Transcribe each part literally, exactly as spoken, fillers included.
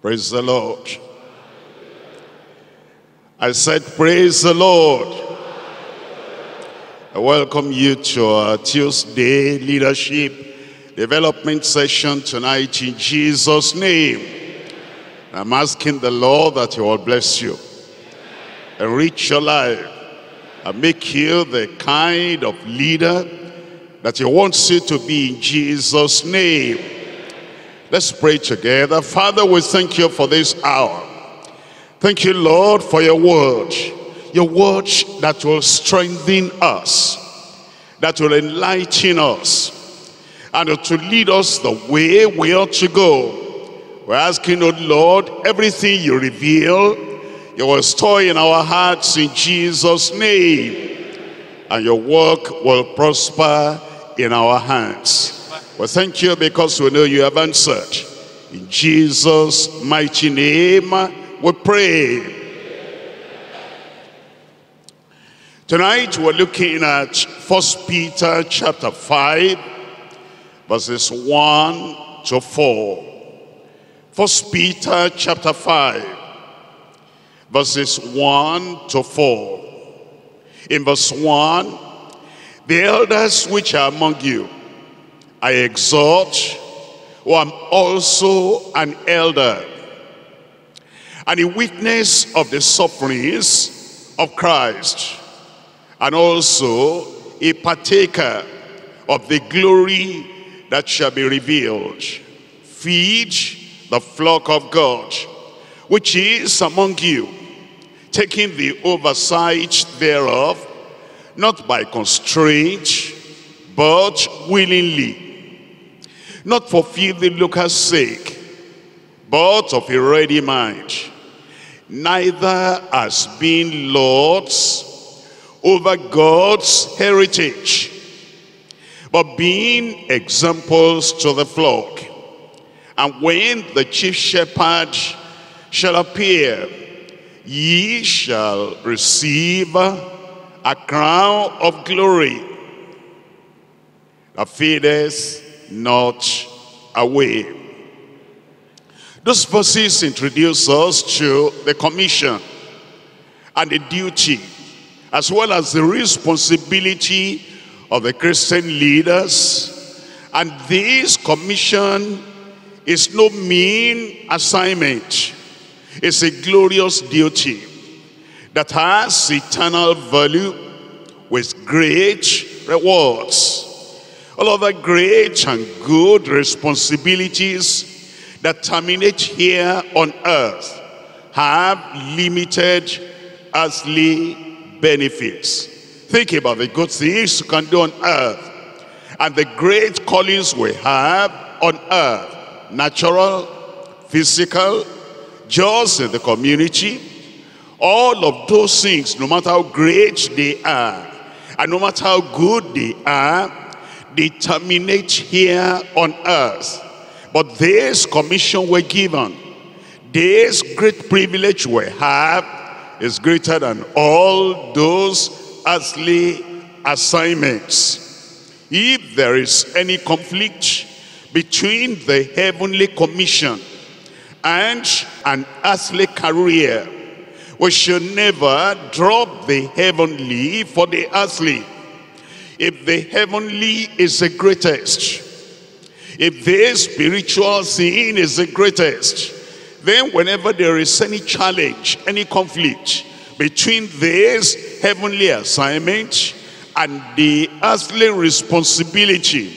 Praise the Lord. I said, praise the Lord. I welcome you to our Tuesday leadership development session tonight in Jesus' name. I'm asking the Lord that he will bless you, enrich your life, and make you the kind of leader that he wants you to be in Jesus' name. Let's pray together. Father, we thank you for this hour. Thank you, Lord, for your word. Your word that will strengthen us, that will enlighten us, and to lead us the way we ought to go. We're asking, oh Lord, everything you reveal, you will store in our hearts in Jesus' name, and your work will prosper in our hands. Well, thank you because we know you have answered. In Jesus' mighty name, we pray. Tonight, we're looking at First Peter chapter five, verses one to four. First Peter chapter five, verses one to four. In verse one, the elders which are among you, I exhort, who am also an elder, and a witness of the sufferings of Christ, and also a partaker of the glory that shall be revealed. Feed the flock of God, which is among you, taking the oversight thereof, not by constraint, but willingly, not for filthy lucre's sake, but of a ready mind, neither as being lords over God's heritage, but being examples to the flock. And when the chief shepherd shall appear, ye shall receive a crown of glory that fadeth not away. Those verses introduce us to the commission and the duty, as well as the responsibility of the Christian leaders. And this commission is no mean assignment. It's a glorious duty that has eternal value with great rewards. All other great and good responsibilities that terminate here on earth have limited earthly benefits. Think about the good things you can do on earth and the great callings we have on earth. Natural, physical, just in the community. All of those things, no matter how great they are and no matter how good they are, they terminate here on earth. But this commission we're given, this great privilege we have, is greater than all those earthly assignments. If there is any conflict between the heavenly commission and an earthly career, we should never drop the heavenly for the earthly. If the heavenly is the greatest, if the spiritual thing is the greatest, then whenever there is any challenge, any conflict between this heavenly assignment and the earthly responsibility,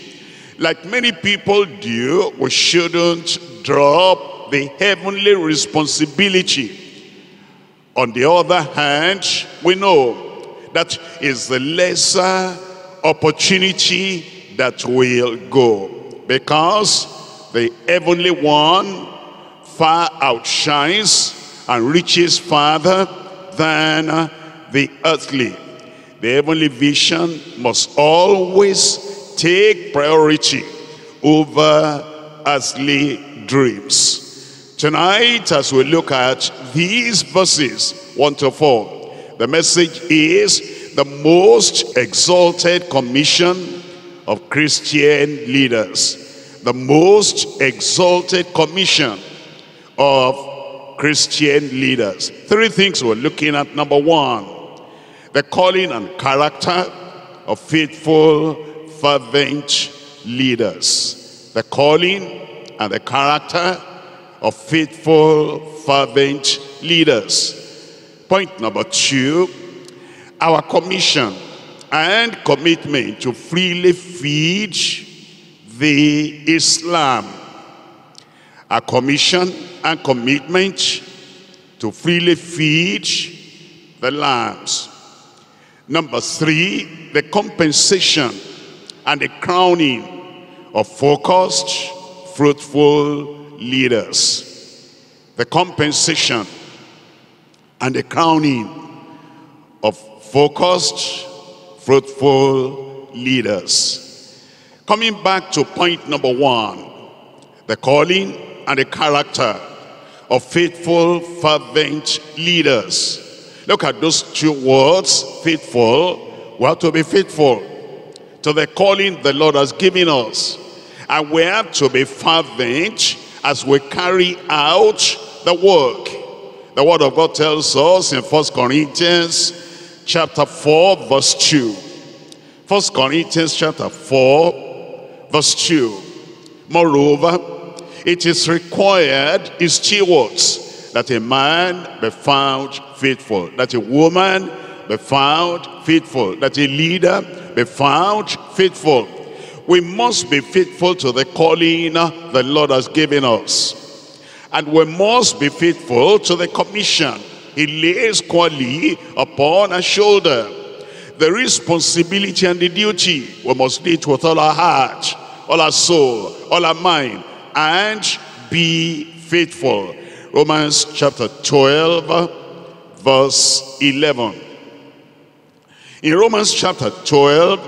like many people do, we shouldn't drop the heavenly responsibility. On the other hand, we know that is the lesser opportunity that will go, because the heavenly one far outshines and reaches farther than the earthly. The heavenly vision must always take priority over earthly dreams. Tonight, as we look at these verses one to four, the message is the most exalted commission of Christian leaders. the most exalted commission of Christian leaders. Three things we're looking at. Number one, the calling and character of faithful, fervent leaders. The calling and the character of faithful, fervent leaders. Point number two, our commission and commitment to freely feed the Islam. Our commission and commitment to freely feed the lambs. Number three, the compensation and the crowning of focused, fruitful leaders. The compensation and the crowning of focused, fruitful leaders. Coming back to point number one, the calling and the character of faithful, fervent leaders. Look at those two words, faithful. We have to be faithful to the calling the Lord has given us. And we have to be fervent as we carry out the work. The Word of God tells us in First Corinthians chapter four, verse two. First Corinthians chapter four, verse two. Moreover, it is required in stewards that a man be found faithful, that a woman be found faithful, that a leader be found faithful. We must be faithful to the calling the Lord has given us. And we must be faithful to the commission He lays squarely upon our shoulder. The responsibility and the duty, we must do it with all our heart, all our soul, all our mind, and be faithful. Romans chapter twelve, verse eleven. In Romans chapter twelve,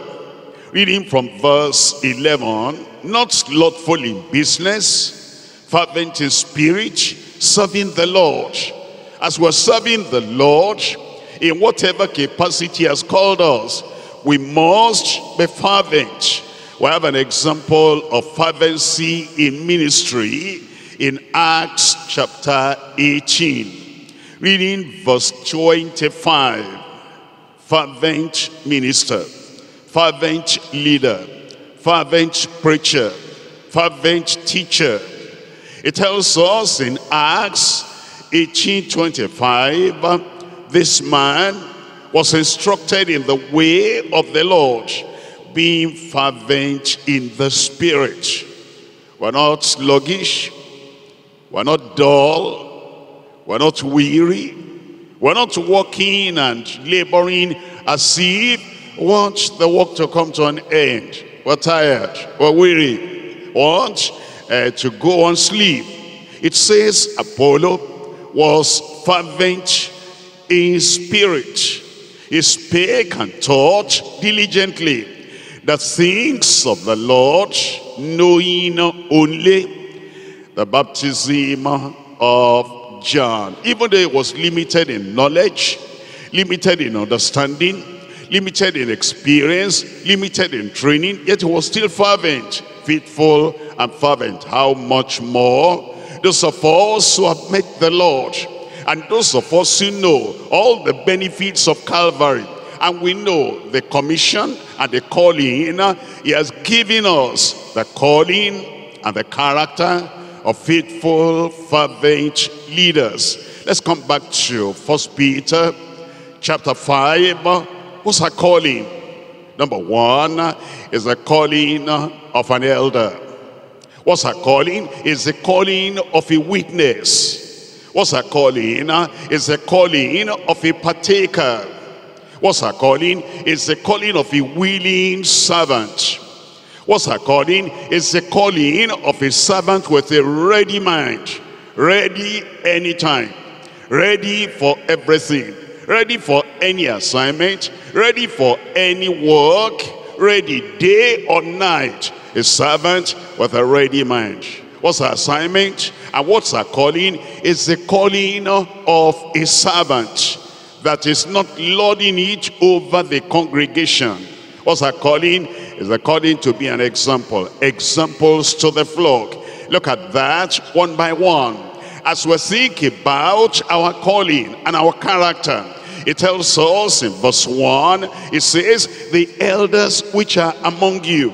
reading from verse eleven, not slothful in business, fervent in spirit, serving the Lord. As we're serving the Lord, in whatever capacity He has called us, we must be fervent. We have an example of fervency in ministry in Acts chapter eighteen, reading verse twenty-five, fervent minister, fervent leader, fervent preacher, fervent teacher. It tells us in Acts eighteen twenty-five, this man was instructed in the way of the Lord, being fervent in the spirit. We're not sluggish. We're not dull, we're not weary, we're not working and laboring as if want the work to come to an end. We're tired, we're weary, want uh, to go and sleep. It says Apollo was fervent in spirit. He spake and taught diligently the things of the Lord, knowing only the baptism of John. Even though it was limited in knowledge, limited in understanding, limited in experience, limited in training, yet it was still fervent, faithful and fervent. How much more those of us who have met the Lord, and those of us who know all the benefits of Calvary, and we know the commission and the calling He has given us, the calling and the character of faithful, fervent leaders. Let's come back to First Peter chapter five. What's our calling? Number one is the calling of an elder. What's our calling? Is the calling of a witness. What's our calling? Is the calling of a partaker. What's our calling? Is the calling of a willing servant. What's her calling? It's the calling of a servant with a ready mind. Ready anytime. Ready for everything. Ready for any assignment. Ready for any work. Ready day or night. A servant with a ready mind. What's her assignment? And what's her calling? It's the calling of a servant that is not lording it over the congregation. What's her calling? is according to be an example. Examples to the flock. Look at that one by one. As we think about our calling and our character, it tells us in verse one, it says, the elders which are among you,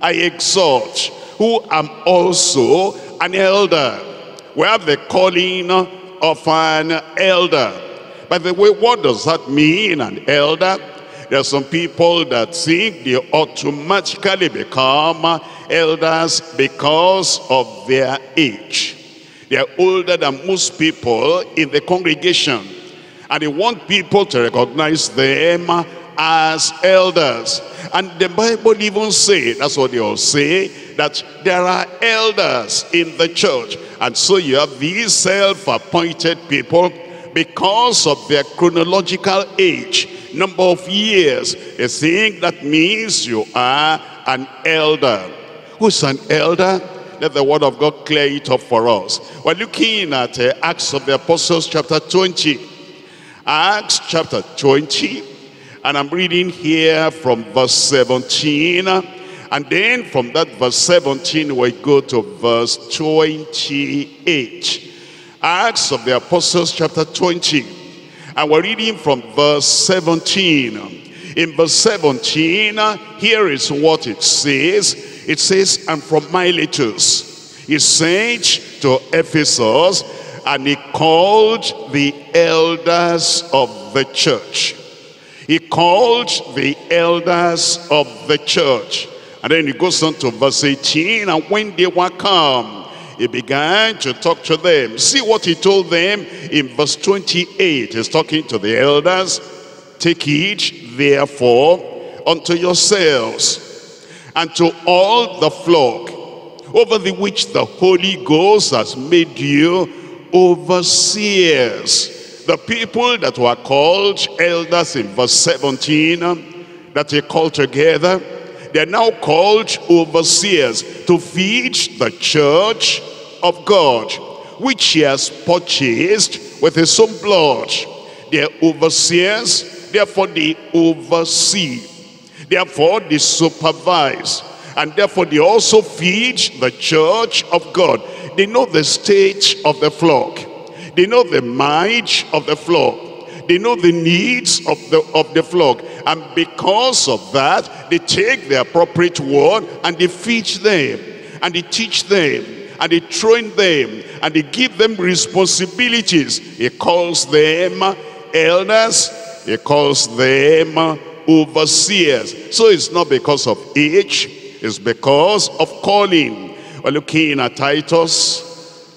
I exhort, who am also an elder. We have the calling of an elder. By the way, what does that mean, an elder? There are some people that think they automatically become elders because of their age. They are older than most people in the congregation, and they want people to recognize them as elders. And the Bible even says, that's what they all say, that there are elders in the church. And so you have these self-appointed people because of their chronological age, number of years. They think that means you are an elder. Who's an elder? Let the word of God clear it up for us. We're looking at uh, Acts of the Apostles chapter twenty. Acts chapter twenty, and I'm reading here from verse seventeen, and then from that verse seventeen we go to verse twenty-eight. Acts of the Apostles chapter twenty, and we're reading from verse seventeen. In verse seventeen, here is what it says. It says, and from Miletus he sent to Ephesus, and he called the elders of the church. He called the elders of the church. And then he goes on to verse eighteen. And when they were come, he began to talk to them. See what he told them in verse twenty-eight. He's talking to the elders. Take heed, therefore, unto yourselves, and to all the flock, over the which the Holy Ghost has made you overseers. The people that were called elders in verse seventeen, that they called together, they are now called overseers to feed the church of God, which he has purchased with his own blood. They are overseers, therefore they oversee, therefore they supervise, and therefore they also feed the church of God. They know the state of the flock. They know the mind of the flock. They know the needs of the, of the flock. And because of that, they take the appropriate word and they feed them, and they teach them, and they train them, and they give them responsibilities. He calls them elders. He calls them overseers. So it's not because of age. It's because of calling. We're looking at Titus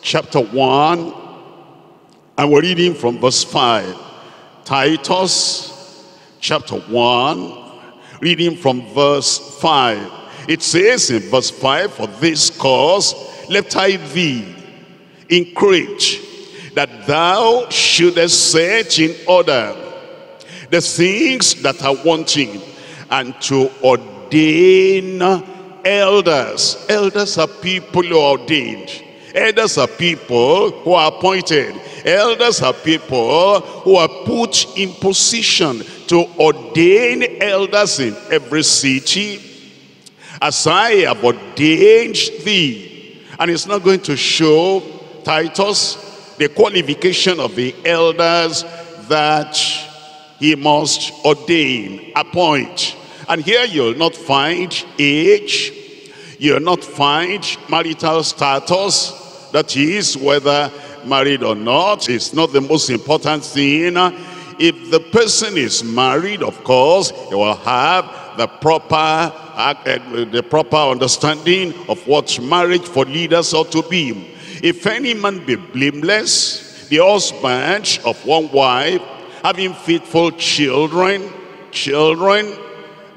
chapter one, and we're reading from verse five. Titus chapter one, reading from verse five. It says in verse five, for this cause left I thee in Crete, that thou shouldest set in order the things that are wanting, and to ordain elders. Elders are people who are ordained. Elders are people who are appointed. Elders are people who are put in position to ordain elders in every city. As I have ordained thee. And it's not going to show Titus the qualification of the elders that he must ordain, appoint. And here you'll not find age, you'll not find marital status, that is, whether married or not, it's not the most important thing. If the person is married, of course, he will have the proper, uh, the proper understanding of what marriage for leaders ought to be. If any man be blameless, the husband of one wife, having faithful children, children,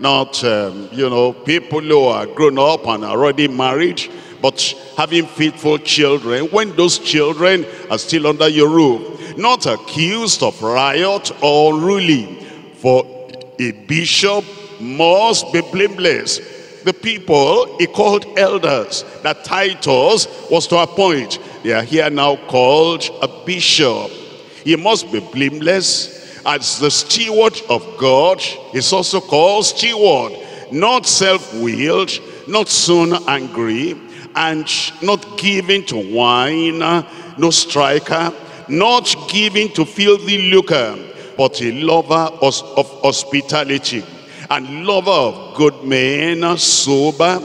not, um, you know, people who are grown up and already married, but having faithful children, when those children are still under your roof, not accused of riot or ruling, for a bishop must be blameless. The people he called elders, that Titus was to appoint, they are here now called a bishop. He must be blameless. As the steward of God, it's also called steward. not self-willed, not soon angry, and not given to wine, no striker, not given to filthy lucre, but a lover of hospitality, and lover of good men, sober,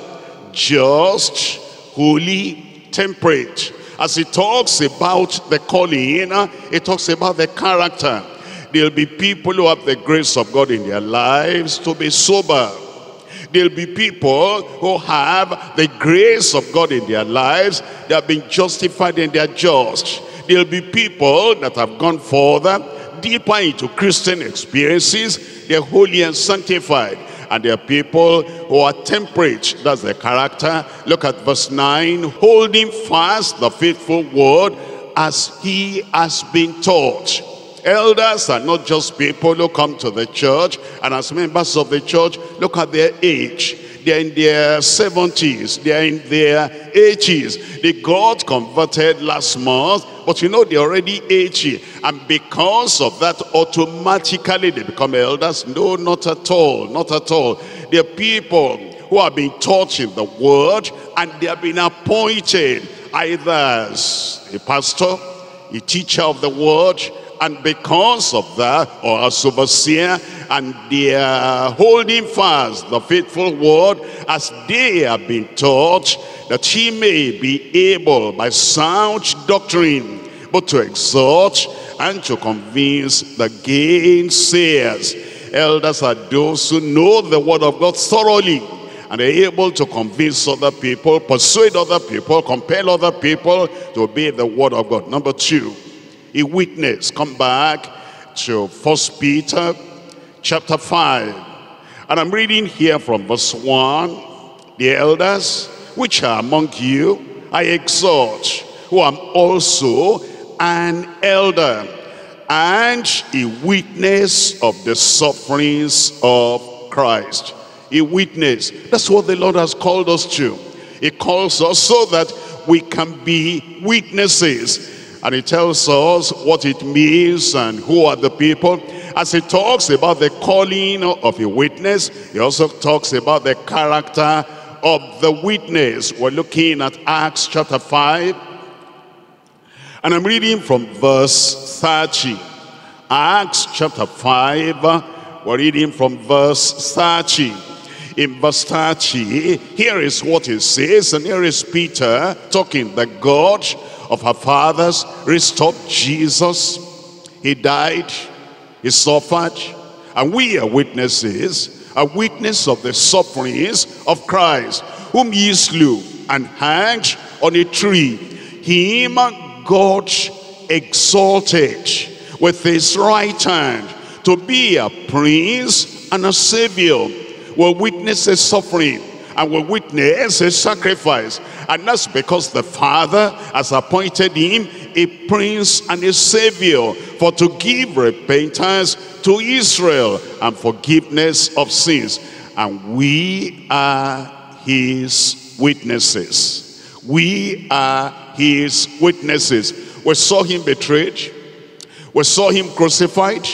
just, holy, temperate. As he talks about the calling, he talks about the character. There'll be people who have the grace of God in their lives to be sober. There'll be people who have the grace of God in their lives. They have been justified and they are just. There'll be people that have gone further, deeper into Christian experiences. They're holy and sanctified. And there are people who are temperate. That's their character. Look at verse nine. Holding fast the faithful word as he has been taught. Elders are not just people who come to the church, and as members of the church, look at their age. They're in their seventies, they're in their eighties. They got converted last month, but you know they're already eighty. And because of that, automatically they become elders? No, not at all, not at all. They're people who have been taught in the word, and they have been appointed either as a pastor, a teacher of the word, and because of that, or as overseer, and they are holding fast the faithful word as they have been taught, that he may be able by sound doctrine both to exhort and to convince the gainsayers. Elders are those who know the word of God thoroughly, and they're able to convince other people, persuade other people, compel other people to obey the word of God. Number two, a witness. Come back to First Peter chapter five. And I'm reading here from verse one. The elders which are among you, I exhort, who am also an elder and a witness of the sufferings of Christ. A witness. That's what the Lord has called us to. He calls us so that we can be witnesses. And it tells us what it means and who are the people. As he talks about the calling of a witness, he also talks about the character of the witness. We're looking at Acts chapter five. And I'm reading from verse thirty. Acts chapter five, we're reading from verse thirty. In verse thirty, here is what it says, and here is Peter talking, the God of our fathers restored Jesus. He died, he suffered, and we are witnesses, a witness of the sufferings of Christ, whom ye slew and hanged on a tree. Him God exalted with his right hand to be a prince and a savior. We'll witness his suffering, and will witness his sacrifice. And that's because the Father has appointed him a prince and a savior, for to give repentance to Israel and forgiveness of sins. And we are his witnesses. We are his witnesses. We saw him betrayed. We saw him crucified.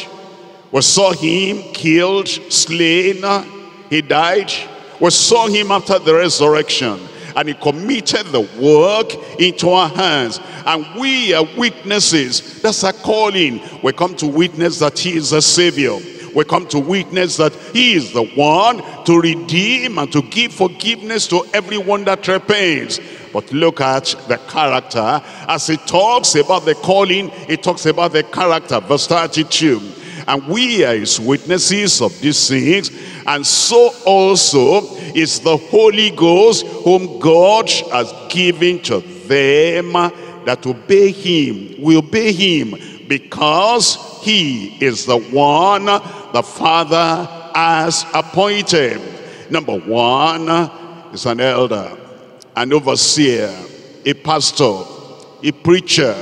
We saw him killed, slain. He died. We saw him after the resurrection, and he committed the work into our hands. And we are witnesses. That's our calling. We come to witness that he is a savior. We come to witness that he is the one to redeem and to give forgiveness to everyone that repents. But look at the character. As he talks about the calling, he talks about the character. Verse thirty-two. And we are his witnesses of these things, and so also is the Holy Ghost, whom God has given to them that obey him. We obey him because he is the one the Father has appointed. Number one is an elder, an overseer, a pastor, a preacher,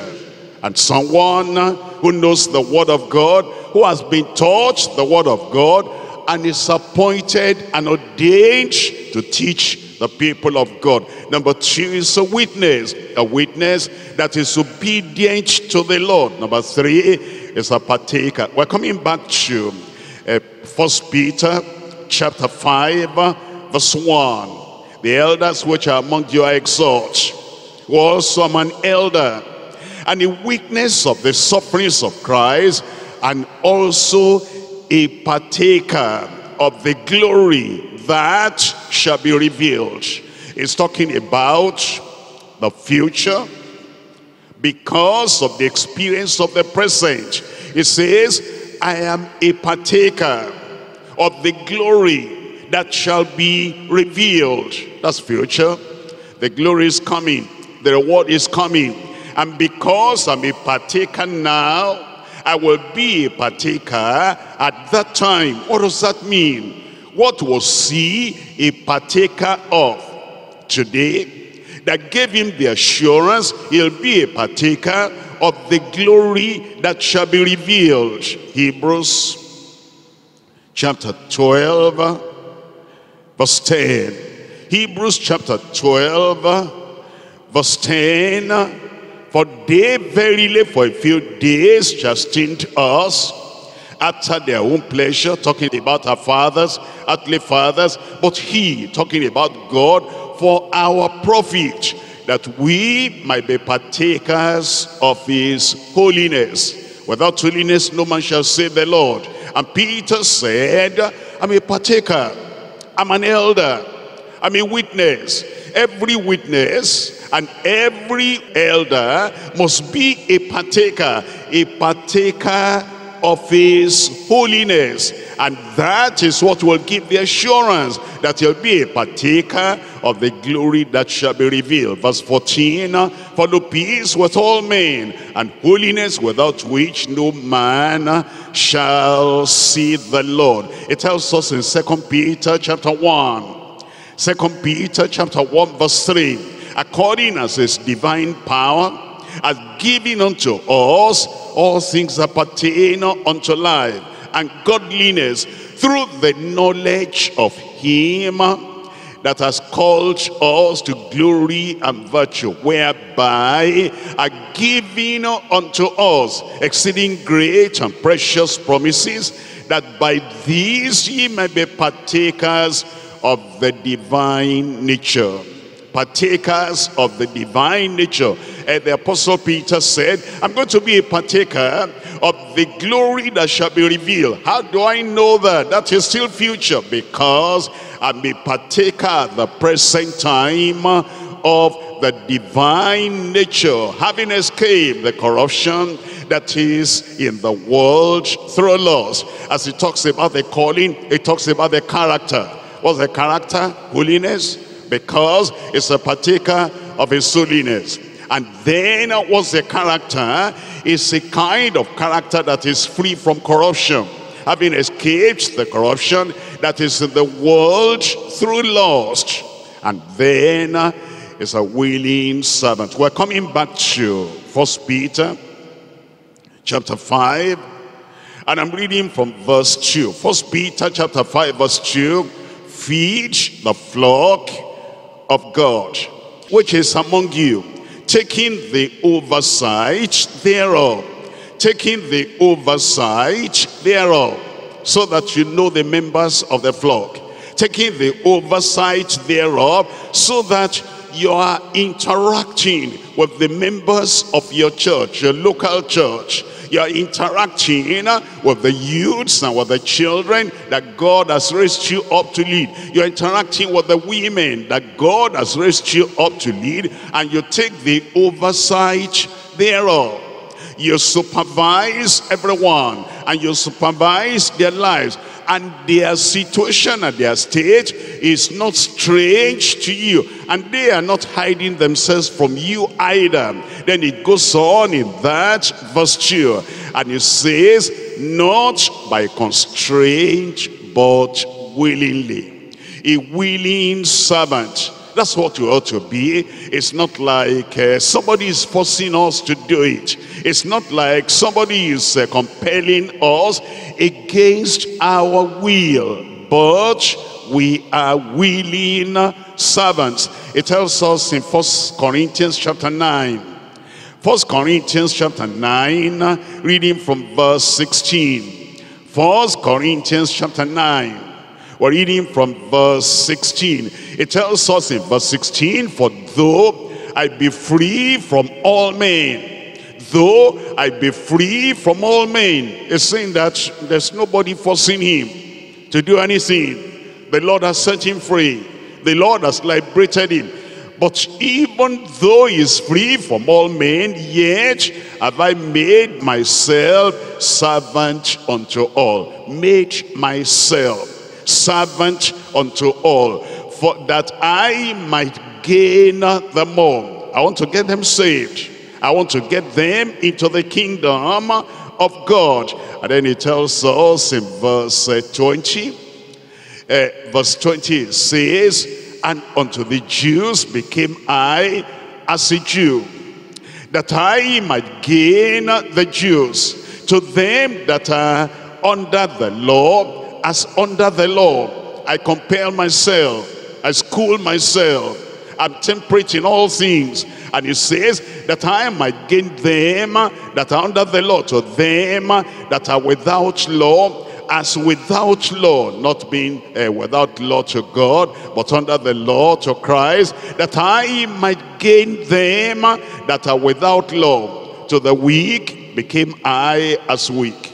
and someone who knows the word of God, who has been taught the word of God, and is appointed and ordained to teach the people of God. Number two is a witness, a witness that is obedient to the Lord. Number three is a partaker. We're coming back to uh, First Peter chapter five, verse one. The elders which are among you I exhort, who also am an elder, and a witness of the sufferings of Christ, and also a partaker of the glory that shall be revealed. It's talking about the future because of the experience of the present. It says, I am a partaker of the glory that shall be revealed. That's future. The glory is coming. The reward is coming. And because I'm a partaker now, I will be a partaker at that time. What does that mean? What was he a partaker of today that gave him the assurance he'll be a partaker of the glory that shall be revealed? Hebrews chapter twelve, verse ten. Hebrews chapter twelve, verse ten. For they verily for a few days chastened us after their own pleasure, talking about our fathers, earthly fathers, but he, talking about God, for our profit, that we might be partakers of his holiness. Without holiness no man shall save the Lord. And Peter said, I'm a partaker, I'm an elder, I'm a witness. Every witness and every elder must be a partaker, a partaker of his holiness. And that is what will give the assurance that he'll be a partaker of the glory that shall be revealed. Verse fourteen, follow peace with all men and holiness, without which no man shall see the Lord. It tells us in Second Peter chapter one. Second Peter chapter one verse three, according as his divine power has given unto us all things that pertain unto life and godliness, through the knowledge of him that has called us to glory and virtue, whereby are given unto us exceeding great and precious promises, that by these ye may be partakers of the divine nature. Partakers of the divine nature. And the apostle Peter said, I'm going to be a partaker of the glory that shall be revealed. How do I know that? That is still future, because I'm a partaker at the present time of the divine nature, having escaped the corruption that is in the world through lust. As he talks about the calling, he talks about the character. What's the character? Holiness, because it's a partaker of his holiness. And then what's the character? It's a kind of character that is free from corruption, having escaped the corruption that is in the world through lust. And then it's a willing servant. We're coming back to First Peter chapter five, and I'm reading from verse two. First Peter chapter five, verse two. Feed the flock of God, which is among you, taking the oversight thereof, taking the oversight thereof, so that you know the members of the flock, taking the oversight thereof, so that you are interacting with the members of your church, your local church. You're interacting with the youths and with the children that God has raised you up to lead. You're interacting with the women that God has raised you up to lead, and you take the oversight thereof. You supervise everyone, and you supervise their lives, and their situation and their state is not strange to you, and they are not hiding themselves from you either. Then it goes on in that verse two, and it says, not by constraint but willingly. A willing servant. That's what we ought to be. It's not like uh, somebody is forcing us to do it. It's not like somebody is uh, compelling us against our will, but we are willing servants. It tells us in First Corinthians chapter nine. First Corinthians chapter nine, reading from verse sixteen. First Corinthians chapter nine. We're reading from verse sixteen. It tells us in verse sixteen, for though I be free from all men, though I be free from all men, it's saying that there's nobody forcing him to do anything. The Lord has set him free. The Lord has liberated him. But even though he is free from all men, yet have I made myself servant unto all. Made myself servant unto all, for that I might gain the more. I want to get them saved. I want to get them into the kingdom of God. And then he tells us in verse twenty, uh, verse twenty says, and unto the Jews became I as a Jew, that I might gain the Jews. To them that are under the law, as under the law, I compel myself, I school myself, I'm temperate in all things. And it says that I might gain them that are under the law, to them that are without law, as without law, not being uh, without law to God, but under the law to Christ, that I might gain them that are without law. To the weak became I as weak,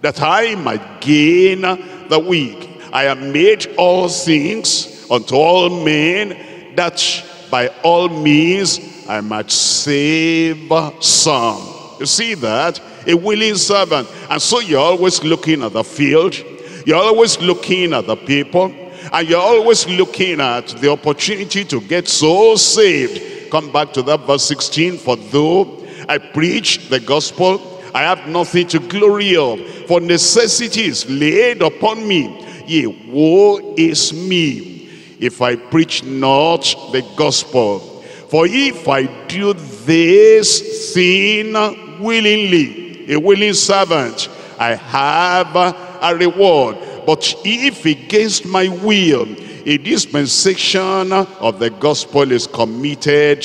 that I might gain the weak. I have made all things unto all men, that by all means I might save some. You see that? A willing servant. And so you're always looking at the field, you're always looking at the people, and you're always looking at the opportunity to get souls saved. Come back to that verse sixteen, for though I preach the gospel, I have nothing to glory of, for necessity is laid upon me. Yea, woe is me if I preach not the gospel. For if I do this thing willingly, a willing servant, I have a reward. But if against my will, a dispensation of the gospel is committed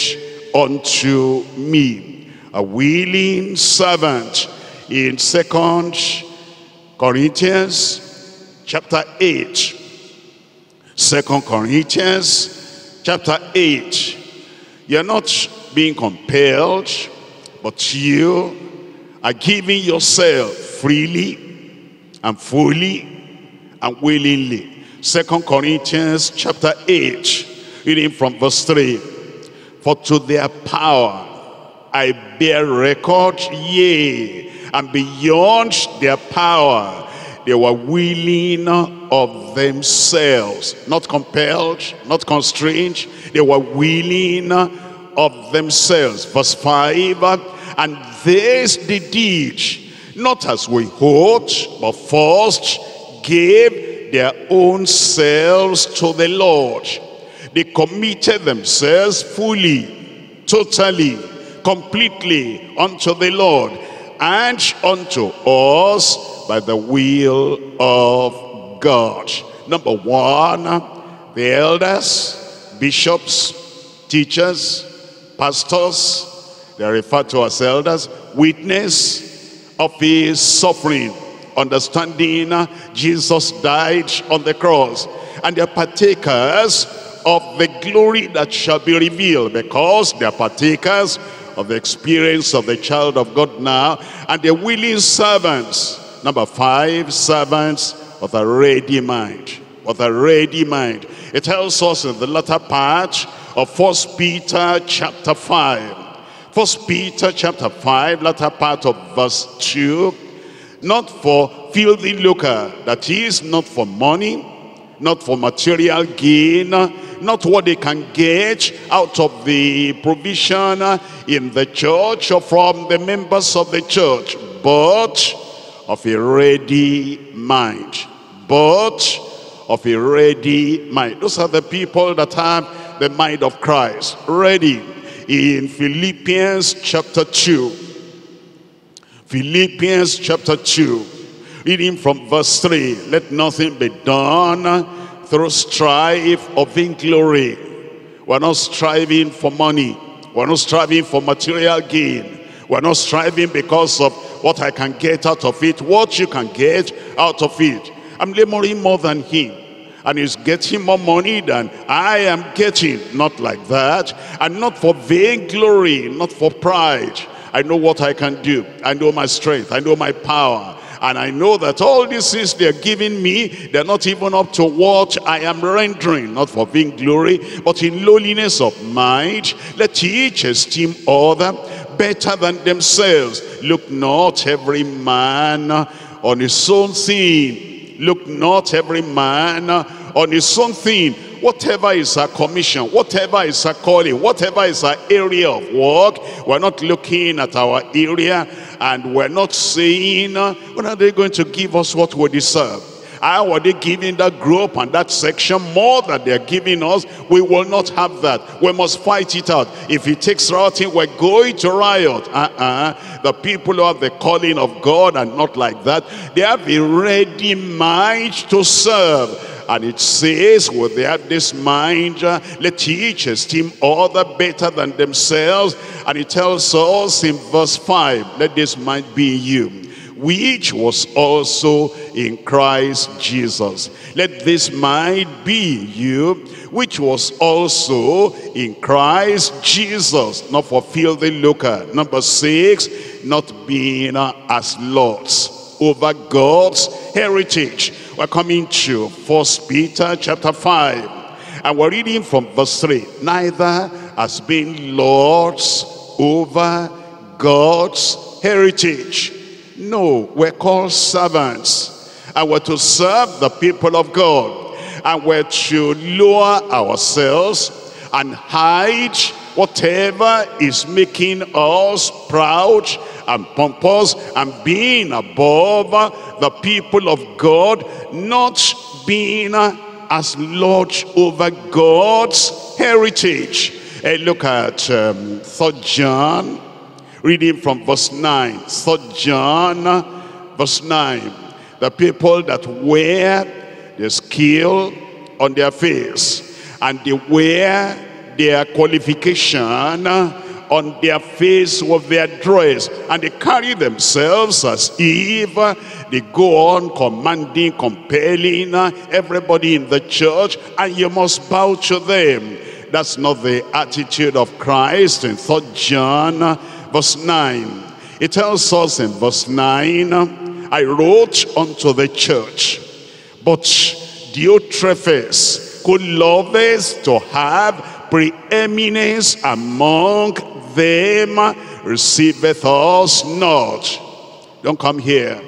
unto me. A willing servant. In Second Corinthians chapter eight, Second Corinthians chapter eight, you're not being compelled, but you are giving yourself freely and fully and willingly. Second Corinthians chapter eight, reading from verse three, for to their power I bear record, yea, and beyond their power they were willing of themselves, not compelled, not constrained. They were willing of themselves. Verse five, and this they did, not as we hoped, but first gave their own selves to the Lord. They committed themselves fully, totally, completely unto the Lord, and unto us by the will of God. Number one, the elders, bishops, teachers, pastors, they are referred to as elders, witness of his suffering, understanding Jesus died on the cross, and they are partakers of the glory that shall be revealed, because they are partakers of the experience of the child of God now, and they are willing servants. Number five, servants of a ready mind. Of a ready mind. It tells us in the latter part of First Peter chapter five. First Peter chapter five, latter part of verse two. Not for filthy lucre, that is, not for money, not for material gain, not what they can get out of the provision in the church or from the members of the church, but of a ready mind, but of a ready mind. Those are the people that have the mind of Christ, ready. In Philippians chapter two, Philippians chapter two, reading from verse three, let nothing be done through strife or vainglory. We're not striving for money, we're not striving for material gain, we're not striving because of what I can get out of it, what you can get out of it. I'm laboring more than him. and he's getting more money than I am getting. Not like that. And not for vainglory, not for pride. I know what I can do. I know my strength. I know my power. And I know that all these things they're giving me, they're not even up to what I am rendering. Not for vainglory, but in lowliness of mind, let each esteem other better than themselves. Look not every man on his own thing. Look not every man on his own thing. Whatever is our commission, whatever is our calling, whatever is our area of work, we're not looking at our area and we're not saying, when are they going to give us what we deserve? How are they giving that group and that section more than they're giving us? We will not have that. We must fight it out. If it takes rioting, we're going to riot. Uh-uh. The people who have the calling of God are not like that. They have a ready mind to serve. And it says, well, they have this mind, uh, let each esteem other better than themselves. And it tells us in verse five, let this mind be in you, which was also in Christ Jesus. Let this mind be in you, which was also in Christ Jesus. Not for filthy lucre. Number six, not being uh, as lords over God's heritage. We're coming to First Peter chapter five. And we're reading from verse three. Neither as being lords over God's heritage. No, we're called servants. And we're to serve the people of God. And we're to lower ourselves and hide whatever is making us proud and pompous and being above the people of God, not being as lords over God's heritage. Hey, look at um, Third John, reading from verse nine. Third John, verse nine. The people that wear the scale on their face and they wear their qualification on their face with their dress, and they carry themselves as if they go on commanding, compelling everybody in the church, and you must bow to them. That's not the attitude of Christ. In Third John verse nine, it tells us in verse nine, I wrote unto the church, but Diotrephes, who loveth to have preeminence among them, receiveth us not. Don't come here.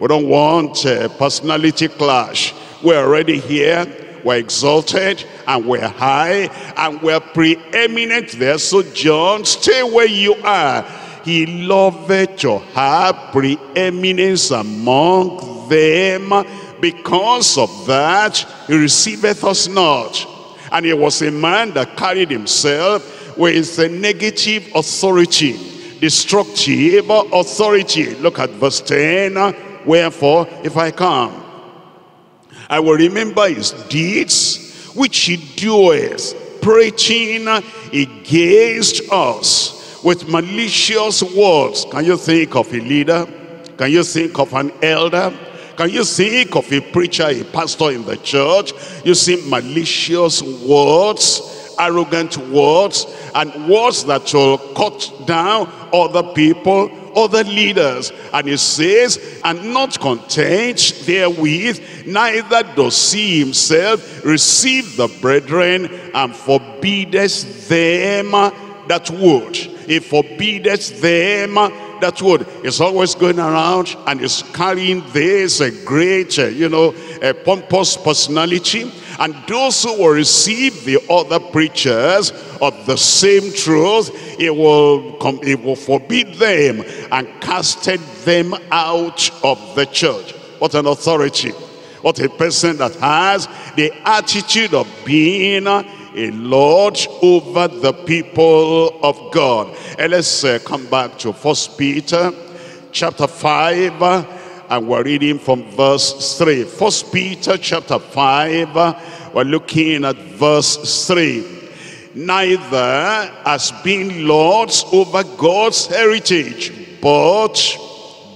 We don't want a personality clash. We're already here. We're exalted and we're high and we're preeminent there. So John, stay where you are. He loveth to have preeminence among them. Because of that, he receiveth us not. And he was a man that carried himself with a negative authority, destructive authority. Look at verse ten. Wherefore, if I come, I will remember his deeds, which he doeth, preaching against us with malicious words. Can you think of a leader? Can you think of an elder? Can you think of a preacher, a pastor in the church? You see malicious words, arrogant words, and words that will cut down other people, other leaders. And it says, and not content therewith, neither does he himself receive the brethren, and forbiddeth them that would. He forbiddeth them that word. Is always going around and is carrying this a great, you know, a pompous personality. And those who will receive the other preachers of the same truth, it will come, it will forbid them and casted them out of the church. What an authority! What a person that has the attitude of being a lord over the people of God. And let's uh, come back to First Peter chapter five, uh, and we're reading from verse three. First Peter chapter five, uh, we're looking at verse three. Neither as being lords over God's heritage, but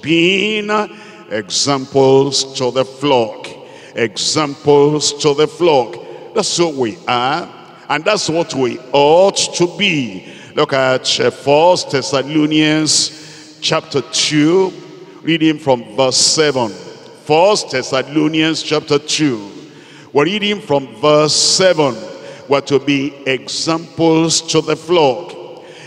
being examples to the flock. examples to the flock. That's who we are, and that's what we ought to be. Look at First Thessalonians chapter two, reading from verse seven. First Thessalonians chapter two, we're reading from verse seven. We're to be examples to the flock.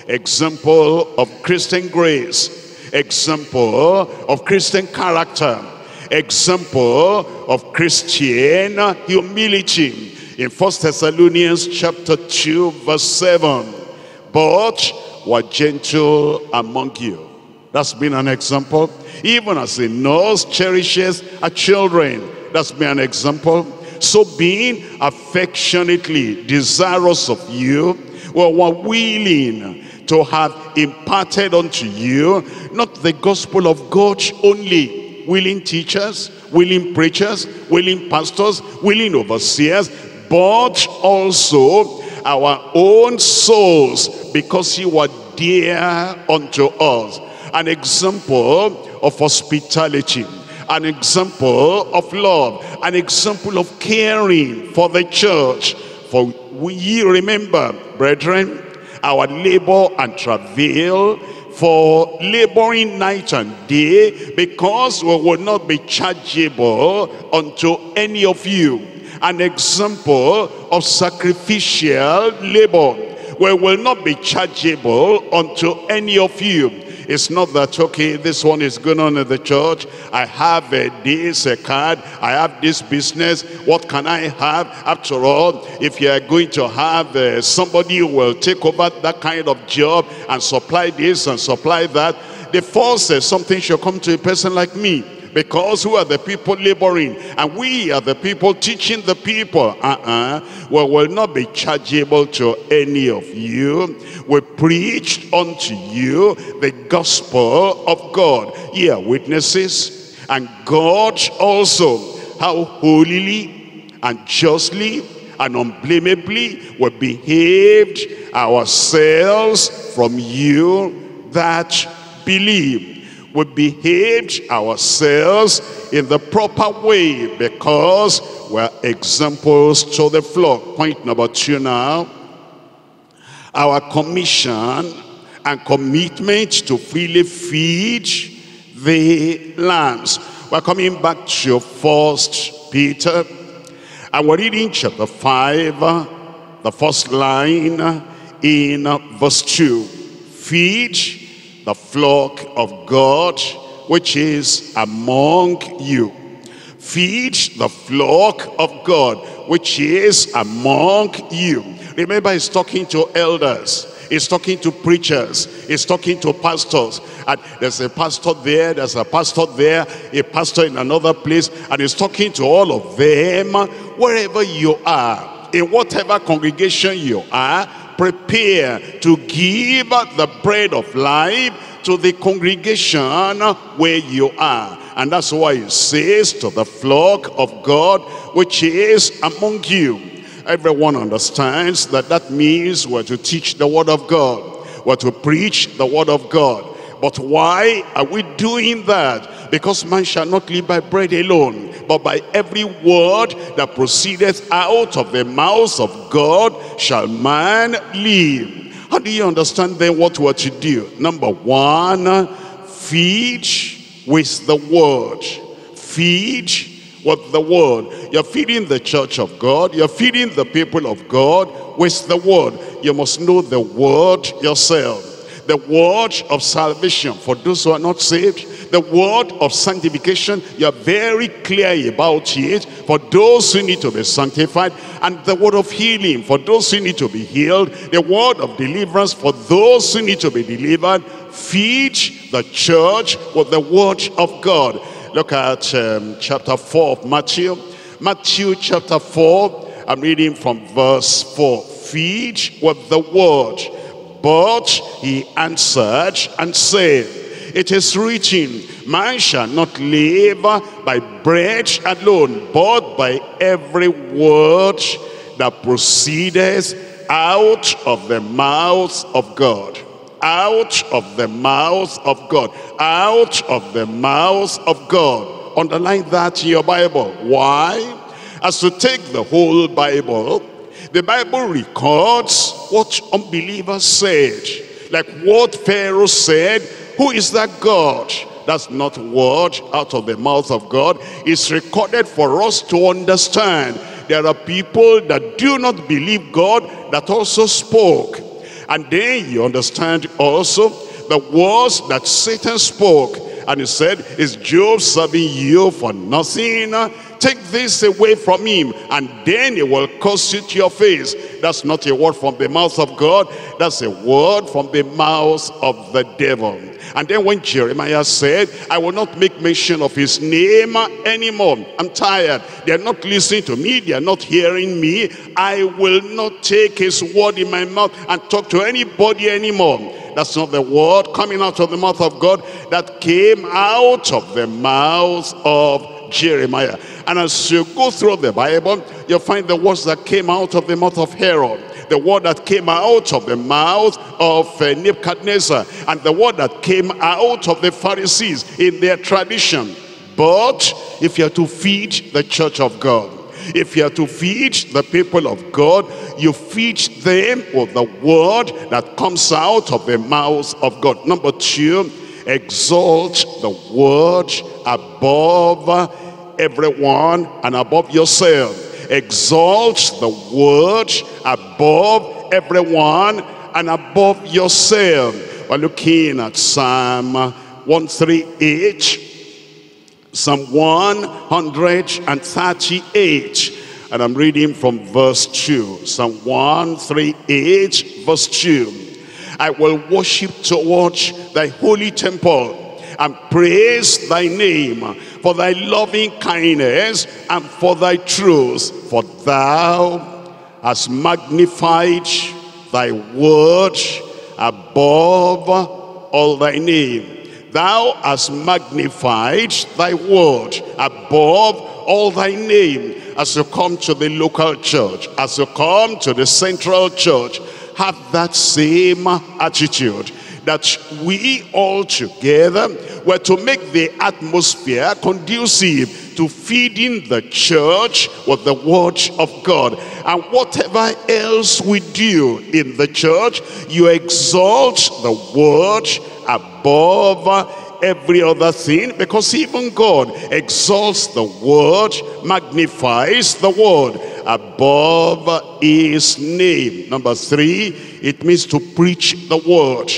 Example of Christian grace, example of Christian character, example of Christian humility. In First Thessalonians chapter two verse seven, but were gentle among you. That's been an example. Even as a nurse cherishes her children, that's been an example. So being affectionately desirous of you, well, were willing to have imparted unto you not the gospel of God only, willing teachers, willing preachers, willing pastors, willing overseers, but also our own souls, because you were dear unto us. An example of hospitality, an example of love, an example of caring for the church. For we remember, brethren, our labor and travail, for laboring night and day, because we will not be chargeable unto any of you. An example of sacrificial labor. We will not be chargeable unto any of you. It's not that, okay, this one is going on in the church. I have a, this a card. I have this business. What can I have? After all, if you are going to have uh, somebody who will take over that kind of job and supply this and supply that, the force says something should come to a person like me. Because who are the people laboring? And we are the people teaching the people. Uh-uh. We will not be chargeable to any of you. We preached unto you the gospel of God. Ye are witnesses, and God also, how holily and justly and unblameably we behaved ourselves from you that believe. We behaved ourselves in the proper way because we're examples to the flock. Point number two now. Our commission and commitment to freely feed the lambs. We're coming back to First Peter. And we're reading chapter five, the first line in verse two. Feed the flock of God which is among you. Feed the flock of God which is among you. Remember, he's talking to elders, he's talking to preachers, he's talking to pastors. And there's a pastor there, there's a pastor there, a pastor in another place, and he's talking to all of them. Wherever you are, in whatever congregation you are, prepare to give the bread of life to the congregation where you are. And that's why it says to the flock of God which is among you. Everyone understands that that means we're to teach the word of God, we're to preach the word of God. But why are we doing that? Because man shall not live by bread alone, but by every word that proceedeth out of the mouth of God shall man live. How do you understand then what we're to do? Number one, feed with the word. Feed with the word. You're feeding the church of God. You're feeding the people of God with the word. You must know the word yourself. The word of salvation for those who are not saved. The word of sanctification, you're very clear about it for those who need to be sanctified. And the word of healing for those who need to be healed. The word of deliverance for those who need to be delivered. Feed the church with the word of God. Look at um, chapter four of Matthew. Matthew chapter four, I'm reading from verse four. Feed with the word. But he answered and said, it is written, man shall not live by bread alone, but by every word that proceedeth out of the mouth of God. Out of the mouth of God. Out of the mouth of God. Underline that in your Bible. Why? as to take the whole Bible, the Bible records what unbelievers said, like what Pharaoh said, who is that God? That's not a word out of the mouth of God. It's recorded for us to understand. There are people that do not believe God that also spoke. And then you understand also the words that Satan spoke. And he said, is Job serving you for nothing? Take this away from him, and then he will curse you to your face. That's not a word from the mouth of God. That's a word from the mouth of the devil. And then when Jeremiah said, I will not make mention of his name anymore. I'm tired. They are not listening to me. They are not hearing me. I will not take his word in my mouth and talk to anybody anymore. That's not the word coming out of the mouth of God. That came out of the mouth of Jeremiah. And as you go through the Bible, you'll find the words that came out of the mouth of Herod, the word that came out of the mouth of uh, Nebuchadnezzar, and the word that came out of the Pharisees in their tradition. But if you are to feed the church of God, if you are to feed the people of God, you feed them with the word that comes out of the mouth of God. Number two, exalt the word above everyone and above yourself. Exalt the word above everyone and above yourself. We're looking at Psalm one thirty-eight. Psalm one thirty-eight, and I'm reading from verse two. Psalm one thirty-eight, verse two. I will worship towards thy holy temple and praise thy name for thy loving kindness and for thy truth, for thou hast magnified thy word above all thy name. Thou hast magnified thy word above all thy name. As you come to the local church, as you come to the central church, have that same attitude, that we all together were to make the atmosphere conducive to feeding the church with the word of God. And whatever else we do in the church, you exalt the word above every other thing, because even God exalts the word, magnifies the word above his name. Number three, it means to preach the word.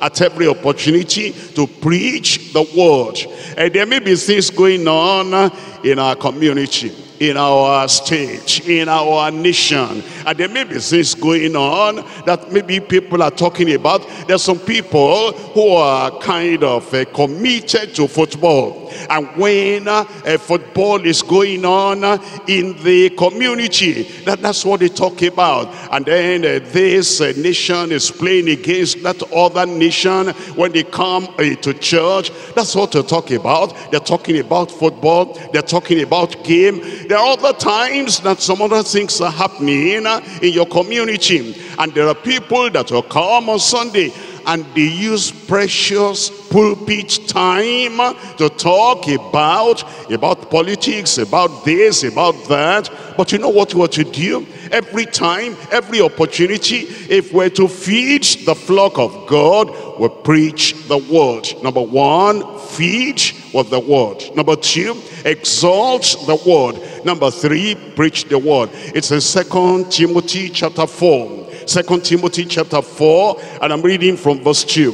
At every opportunity, to preach the word. And there may be things going on in our community, in our state, in our nation, and there may be things going on that maybe people are talking about. There's some people who are kind of uh, committed to football, and when uh, uh, football is going on uh, in the community, that that's what they talk about. And then uh, this uh, nation is playing against that other nation. When they come uh, to church, that's what they talk about. They're talking about football, they're talking about game. There are other times that some other things are happening in your community. And there are people that will come on Sunday and they use precious pulpit time to talk about, about politics, about this, about that. But you know what you are to do? Every time, every opportunity, if we're to feed the flock of God, we preach the word. Number one, feed with the word. Number two, exalt the word. Number three, preach the word. It's in Second Timothy chapter four. Second Timothy chapter four, and I'm reading from verse two.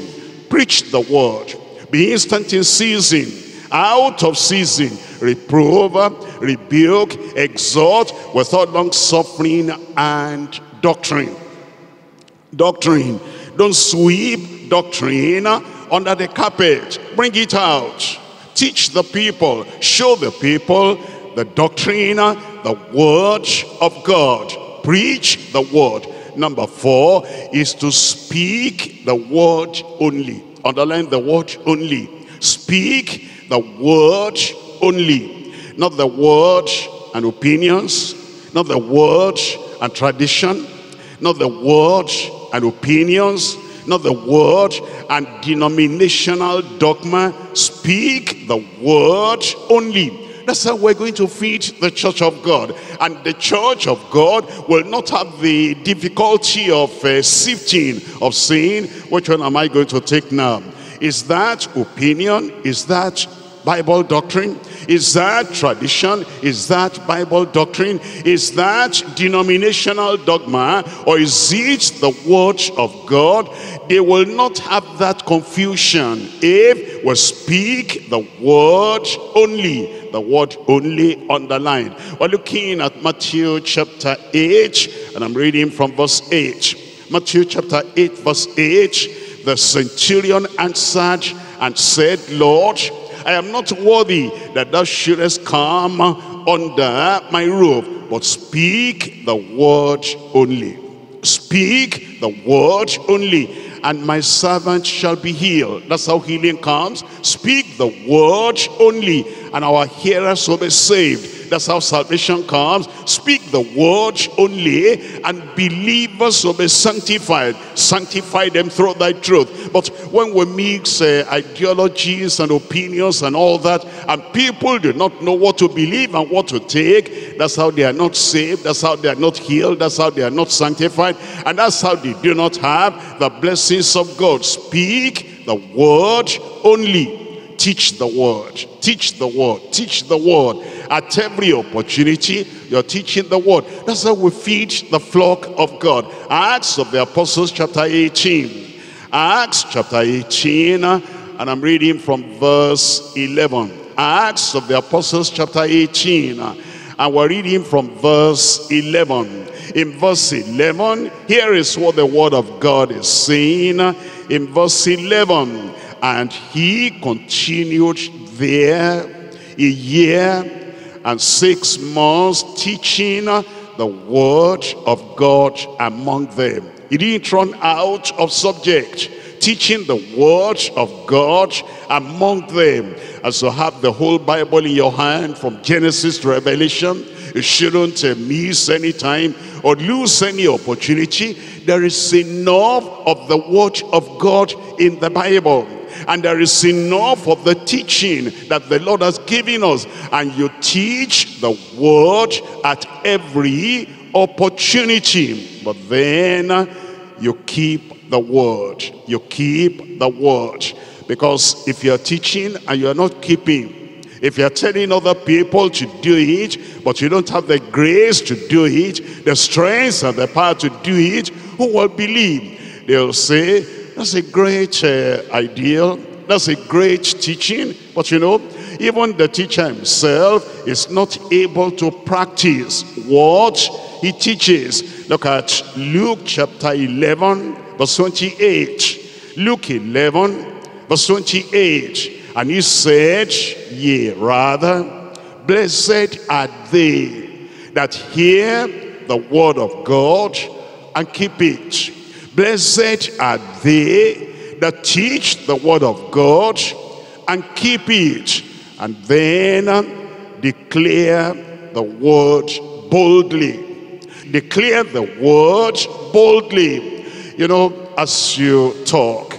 Preach the word. Be instant in season, out of season, reprove, rebuke, exhort without long suffering and doctrine. Doctrine. Don't sweep doctrine under the carpet. Bring it out. Teach the people. Show the people the doctrine, the word of God. Preach the word. Number four is to speak the word only. Underline the word only. Speak the word only, not the word and opinions, not the word and tradition, not the word and opinions, not the word and denominational dogma. Speak the word only. That's how we're going to feed the church of God. And the church of God will not have the difficulty of uh, sifting, of saying, which one am I going to take now? Is that opinion? Is that Bible doctrine? Is that tradition? Is that Bible doctrine? Is that denominational dogma? Or is it the word of God? They will not have that confusion if we speak the word only. The word only underlined. We're looking at Matthew chapter eight, and I'm reading from verse eight. Matthew chapter eight, verse eight. The centurion answered and said, Lord, I am not worthy that thou shouldest come under my roof, but speak the word only. Speak the word only, and my servant shall be healed. That's how healing comes. Speak the word only, and our hearers will be saved. That's how salvation comes. Speak the word only, and believers will be sanctified. Sanctify them through thy truth. But when we mix uh, ideologies and opinions and all that, and people do not know what to believe and what to take, that's how they are not saved, that's how they are not healed, that's how they are not sanctified, and that's how they do not have the blessings of God. Speak the word only. Teach the word, teach the word, teach the word. At every opportunity, you're teaching the word. That's how we feed the flock of God. Acts of the Apostles, chapter eighteen. Acts, chapter eighteen, and I'm reading from verse eleven. Acts of the Apostles, chapter eighteen, and we're reading from verse eleven. In verse eleven, here is what the word of God is saying. In verse eleven, and he continued there a year and six months, teaching the word of God among them. He didn't run out of subject. Teaching the word of God among them. As you have the whole Bible in your hand from Genesis to Revelation, you shouldn't miss any time or lose any opportunity. There is enough of the word of God in the Bible. And there is enough of the teaching that the Lord has given us. And you teach the word at every opportunity. But then you keep the word. You keep the word. Because if you're teaching and you're not keeping, if you're telling other people to do it, but you don't have the grace to do it, the strength and the power to do it, who will believe? They'll say, that's a great uh, ideal, that's a great teaching, but you know, even the teacher himself is not able to practice what he teaches. Look at Luke chapter eleven, verse twenty-eight. Luke eleven, verse twenty-eight. And he said, yea, rather, blessed are they that hear the word of God and keep it. Blessed are they that teach the word of God and keep it, and then declare the word boldly. Declare the word boldly. You know, as you talk,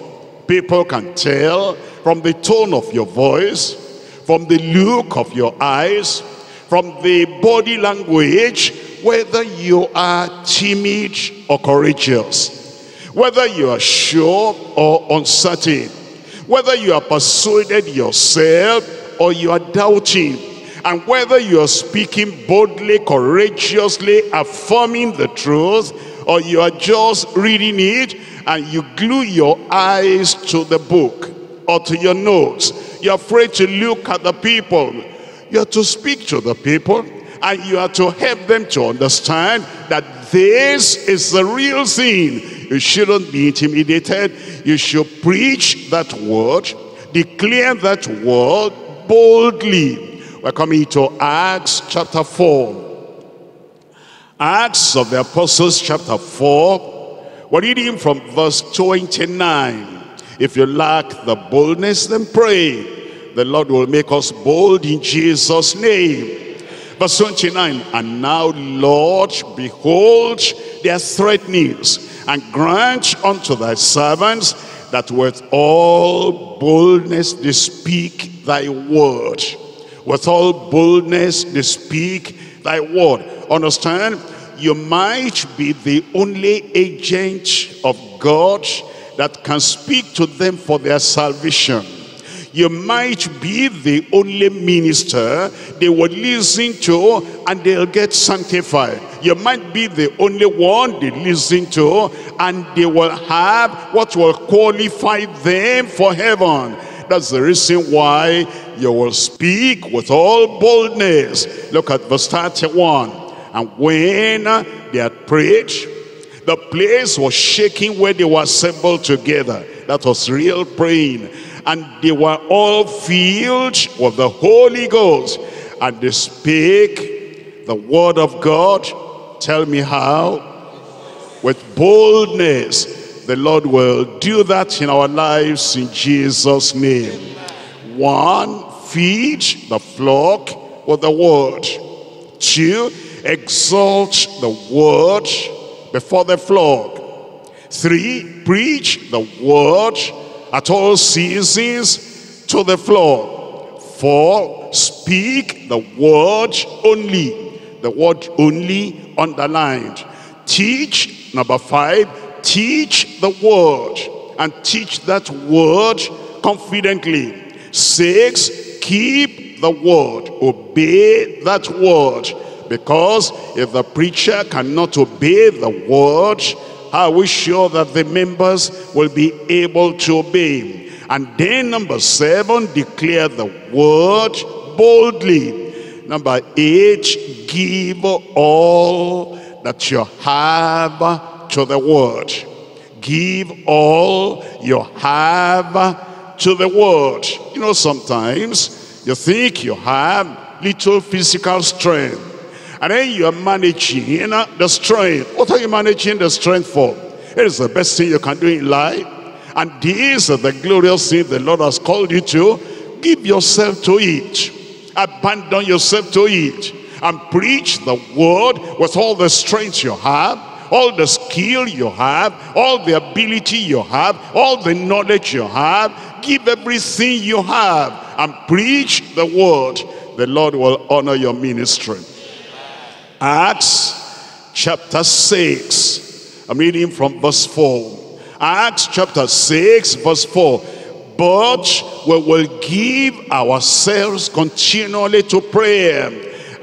people can tell from the tone of your voice, from the look of your eyes, from the body language, whether you are timid or courageous, whether you are sure or uncertain, whether you are persuaded yourself or you are doubting, and whether you are speaking boldly, courageously, affirming the truth, or you are just reading it and you glue your eyes to the book or to your nose. You're afraid to look at the people. You're to speak to the people, and you are to help them to understand that this is the real thing. You shouldn't be intimidated. You should preach that word, declare that word boldly. We're coming to Acts chapter four. Acts of the Apostles chapter four. We're reading from verse twenty-nine. If you lack the boldness, then pray. The Lord will make us bold in Jesus' name. Verse twenty-nine, and now, Lord, behold their threatenings, and grant unto thy servants that with all boldness they speak thy word. With all boldness they speak thy word. Understand, you might be the only agent of God that can speak to them for their salvation. You might be the only minister they would listen to and they'll get sanctified. You might be the only one they listen to and they will have what will qualify them for heaven. That's the reason why you will speak with all boldness. Look at verse thirty-one. And when they had prayed, the place was shaking where they were assembled together. That was real praying. And they were all filled with the Holy Ghost, and they spake the word of God. Tell me how? With boldness. The Lord will do that in our lives in Jesus' name. One, feed the flock with the word. Two, exalt the word before the flock. Three, preach the word at all seasons to the flock. Four, speak the word only. The word only underlined. Teach, number five, teach the word. And teach that word confidently. Six, keep the word. Obey that word. Because if the preacher cannot obey the word, how are we sure that the members will be able to obey? And then number seven, declare the word boldly. Number eight, give all that you have to the word. Give all you have to the word. You know, sometimes you think you have little physical strength. And then you are managing the strength. What are you managing the strength for? It is the best thing you can do in life. And these are the glorious things the Lord has called you to. Give yourself to it. Abandon yourself to it. And preach the word with all the strength you have, all the skill you have, all the ability you have, all the knowledge you have. Give everything you have and preach the word. The Lord will honor your ministry. Acts chapter six, I'm reading from verse four. Acts chapter six, verse four. But we will give ourselves continually to prayer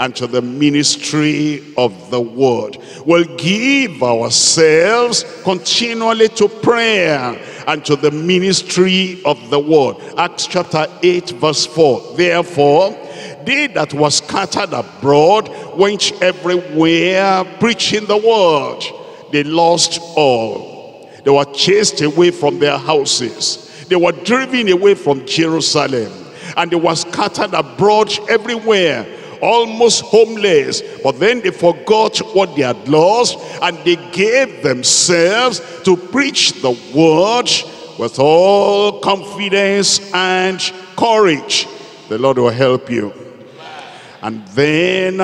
and to the ministry of the word. We'll give ourselves continually to prayer and to the ministry of the word. Acts chapter eight, verse four. Therefore, they that was scattered abroad went everywhere preaching the word. They lost all. They were chased away from their houses. They were driven away from Jerusalem. And they were scattered abroad everywhere, almost homeless. But then they forgot what they had lost, and they gave themselves to preach the word with all confidence and courage. The Lord will help you. And then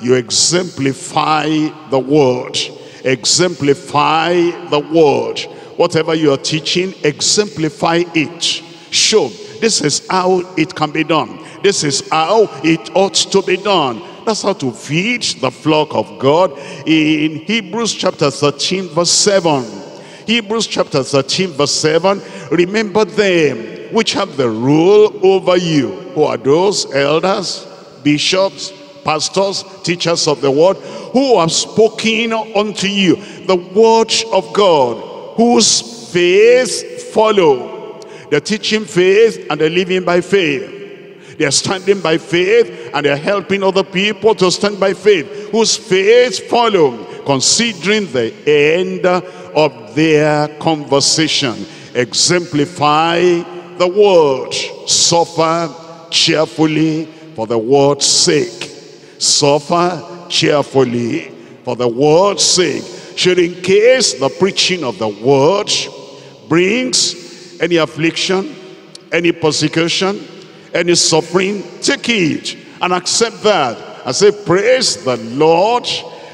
you exemplify the word. Exemplify the word. Whatever you are teaching, exemplify it. Show, this is how it can be done. This is how it ought to be done. That's how to feed the flock of God. In Hebrews chapter thirteen, verse seven. Hebrews chapter thirteen, verse seven. Remember them which have the rule over you. Who are those? Elders, bishops, pastors, teachers of the word, who have spoken unto you the word of God, whose faith follow. They're teaching faith and they're living by faith. They're standing by faith and they're helping other people to stand by faith, whose faith follow, considering the end of their conversation. Exemplify the word. Suffer cheerfully for the word's sake. Suffer cheerfully for the word's sake. Should in case the preaching of the word brings any affliction, any persecution, any suffering, take it and accept that. I say, praise the Lord,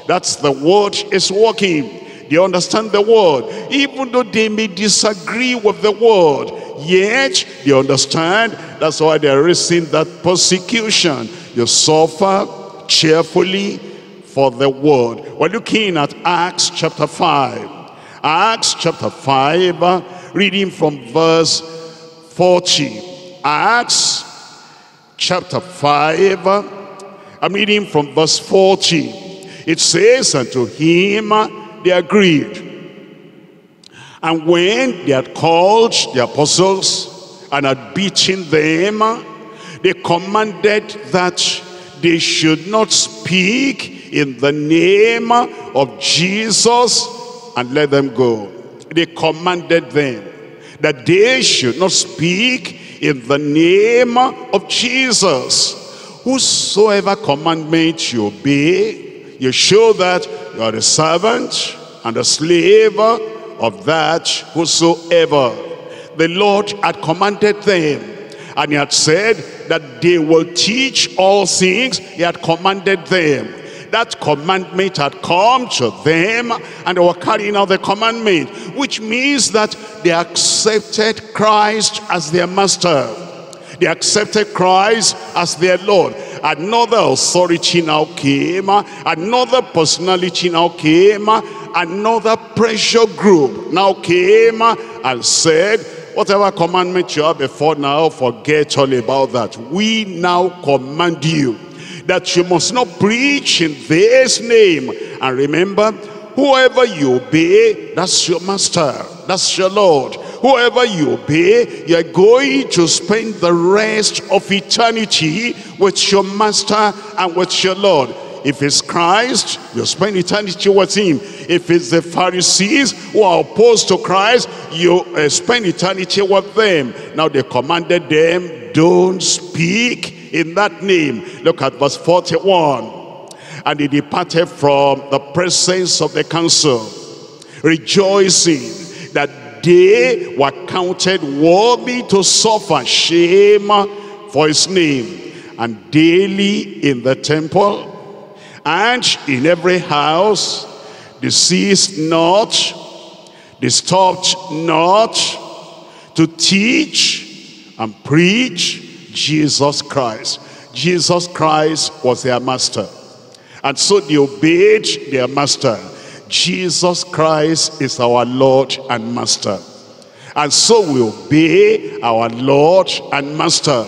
that's the word is working. They understand the word. Even though they may disagree with the word, yet they understand. That's why there is in that persecution. You suffer cheerfully for the word. We're looking at Acts chapter five. Acts chapter five, reading from verse forty. Acts chapter five, I'm reading from verse forty. It says, and to him they agreed. And when they had called the apostles and had beaten them, they commanded that they should not speak in the name of Jesus, and let them go. They commanded them that they should not speak in the name of Jesus. Whosoever commandment you obey, you show that you are a servant and a slave of that whosoever. The Lord had commanded them, and he had said that they will teach all things. He had commanded them. That commandment had come to them, and they were carrying out the commandment, which means that they accepted Christ as their master. They accepted Christ as their Lord. Another authority now came, another personality now came, another pressure group now came and said, whatever commandment you had before now, forget all about that. We now command you that you must not preach in this name. And remember, whoever you obey, that's your master, that's your Lord. Whoever you obey, you're going to spend the rest of eternity with your master and with your Lord. If it's Christ, you spend eternity with him. If it's the Pharisees who are opposed to Christ, you uh, spend eternity with them. Now they commanded them, don't speak in that name. Look at verse forty-one. And they departed from the presence of the council, rejoicing that they were counted worthy to suffer shame for his name. And daily in the temple and in every house they ceased not, they stopped not to teach and preach Jesus Christ. Jesus Christ was their master, and so they obeyed their master. Jesus Christ is our Lord and master, and so we obey our Lord and master.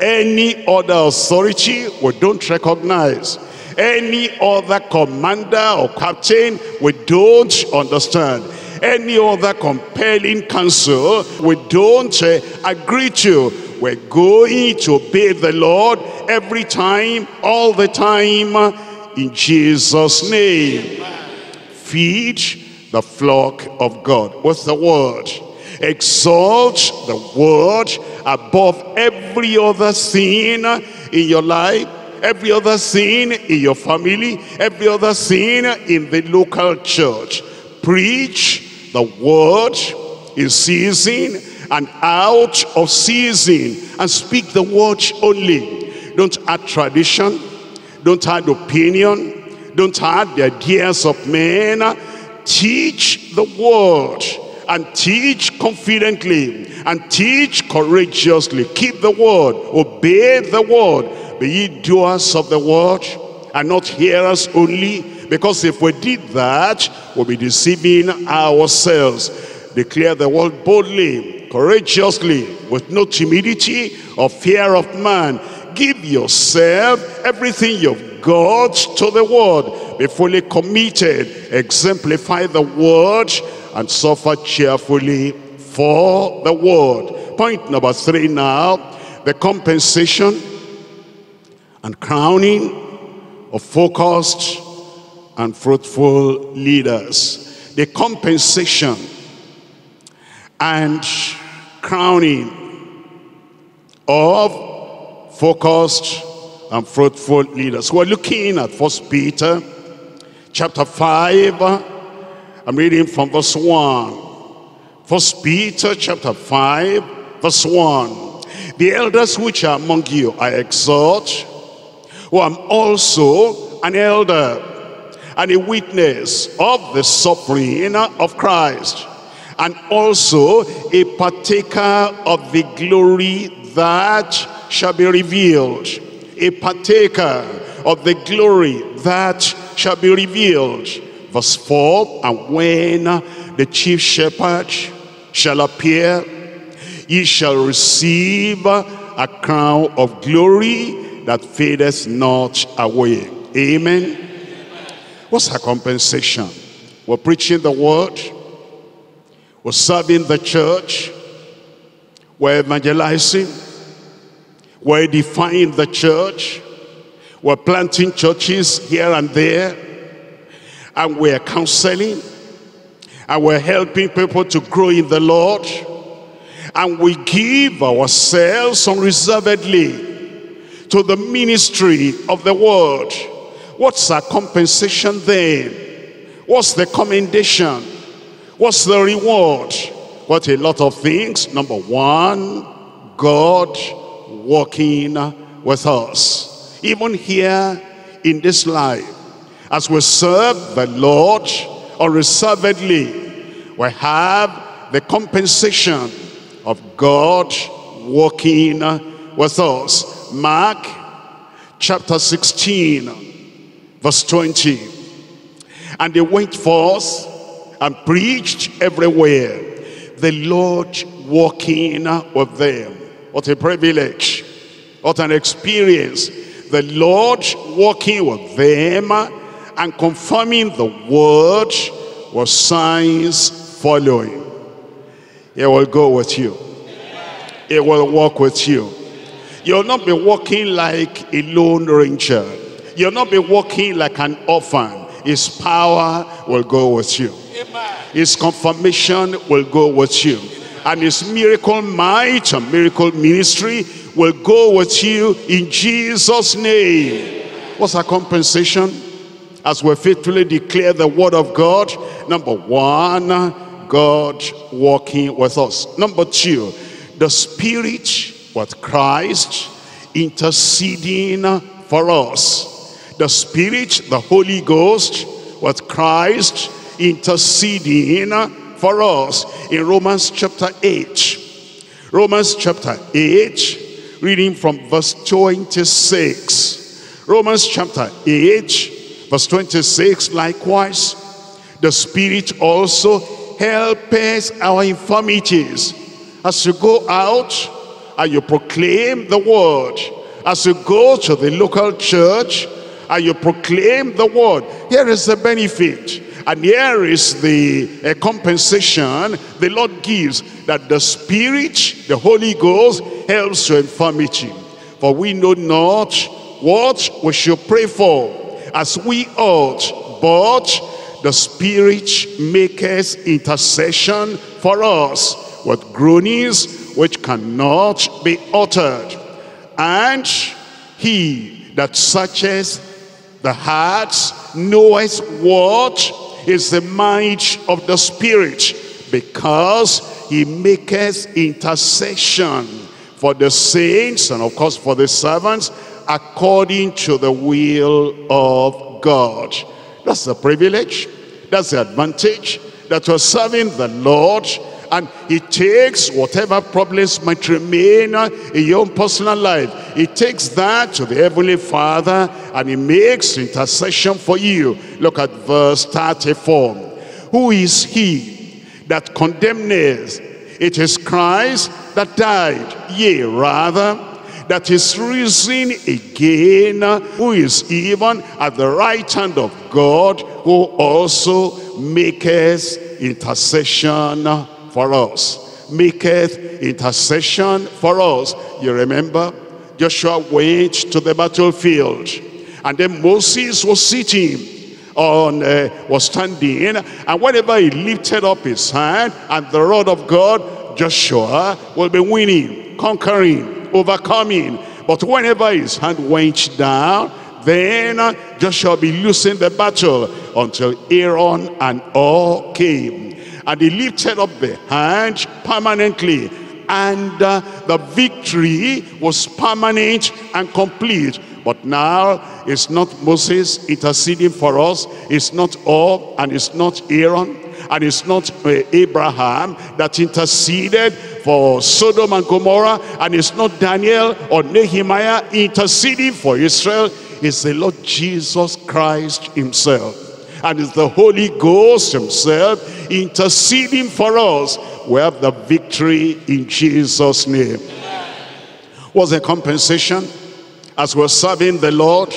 Any other authority we don't recognize. Any other commander or captain we don't understand. Any other compelling counsel we don't uh, agree to. We're going to obey the Lord every time, all the time, in Jesus' name. Feed the flock of God. What's the word? Exalt the word above every other sin in your life. Every other sin in your family, every other sin in the local church. Preach the word in season and out of season, and speak the word only. Don't add tradition, don't add opinion, don't add the ideas of men. Teach the word, and teach confidently, and teach courageously. Keep the word, obey the word. Be ye doers of the word and not hearers only, because if we did that, we'll be deceiving ourselves. Declare the word boldly, courageously, with no timidity or fear of man. Give yourself, everything you've got, to the word. Be fully committed, exemplify the word, and suffer cheerfully for the word. Point number three now, the compensation and crowning of focused and fruitful leaders. The compensation and crowning of focused and fruitful leaders. We're looking at First Peter chapter five. I'm reading from verse one. First Peter chapter five, verse one. The elders which are among you I exhort, who am also an elder and a witness of the suffering of Christ, and also a partaker of the glory that shall be revealed. A partaker of the glory that shall be revealed. Verse four, and when the chief shepherd shall appear, ye shall receive a crown of glory that fadeth not away. Amen. What's our compensation? We're preaching the word, we're serving the church, we're evangelizing, we're edifying the church, we're planting churches here and there, and we're counseling, and we're helping people to grow in the Lord, and we give ourselves unreservedly to the ministry of the word. What's our compensation then? What's the commendation? What's the reward? What a lot of things. Number one, God working with us. Even here in this life, as we serve the Lord unreservedly, we have the compensation of God working with us. Mark chapter sixteen, verse twenty. And they went forth and preached everywhere, the Lord walking with them. What a privilege. What an experience. The Lord walking with them and confirming the word with signs following. It will go with you. It will walk with you. You will not be walking like a lone ranger. You will not be walking like an orphan. His power will go with you. His confirmation will go with you. And his miracle might and miracle ministry will go with you in Jesus' name. What's our compensation? As we faithfully declare the word of God. Number one, God walking with us. Number two, the Spirit with Christ interceding for us. The Spirit, the Holy Ghost, with Christ interceding for us. In Romans chapter eight. Romans chapter eight, reading from verse twenty-six. Romans chapter eight, verse twenty-six, likewise, the Spirit also helps our infirmities. As you go out and you proclaim the word, as you go to the local church, and you proclaim the word, here is the benefit and here is the uh, compensation the Lord gives, that the Spirit, the Holy Ghost, helps your infirmity. For we know not what we should pray for as we ought, but the Spirit maketh intercession for us with groanings which cannot be uttered. And he that searches the hearts knoweth what is the mind of the Spirit, because he maketh intercession for the saints, and of course for the servants, according to the will of God. That's the privilege, that's the advantage, that we're serving the Lord, and he takes whatever problems might remain in your own personal life. He takes that to the Heavenly Father and he makes intercession for you. Look at verse thirty-four. Who is he that condemneth? It is Christ that died, yea, rather, that is risen again, who is even at the right hand of God, who also maketh intercession for us. Maketh intercession for us. You remember Joshua went to the battlefield, and then Moses was sitting on uh, was standing, and whenever he lifted up his hand and the rod of God, Joshua will be winning, conquering, overcoming. But whenever his hand went down, then Joshua will be losing the battle, until Aaron and all came, and he lifted up the hand permanently, and uh, the victory was permanent and complete. But now it's not Moses interceding for us, it's not Or, and it's not Aaron, And it's not Abraham that interceded for Sodom and Gomorrah, and it's not Daniel or Nehemiah interceding for Israel. It's the Lord Jesus Christ himself, and it's the Holy Ghost himself interceding for us. We have the victory in Jesus' name. What's the compensation? As we're serving the Lord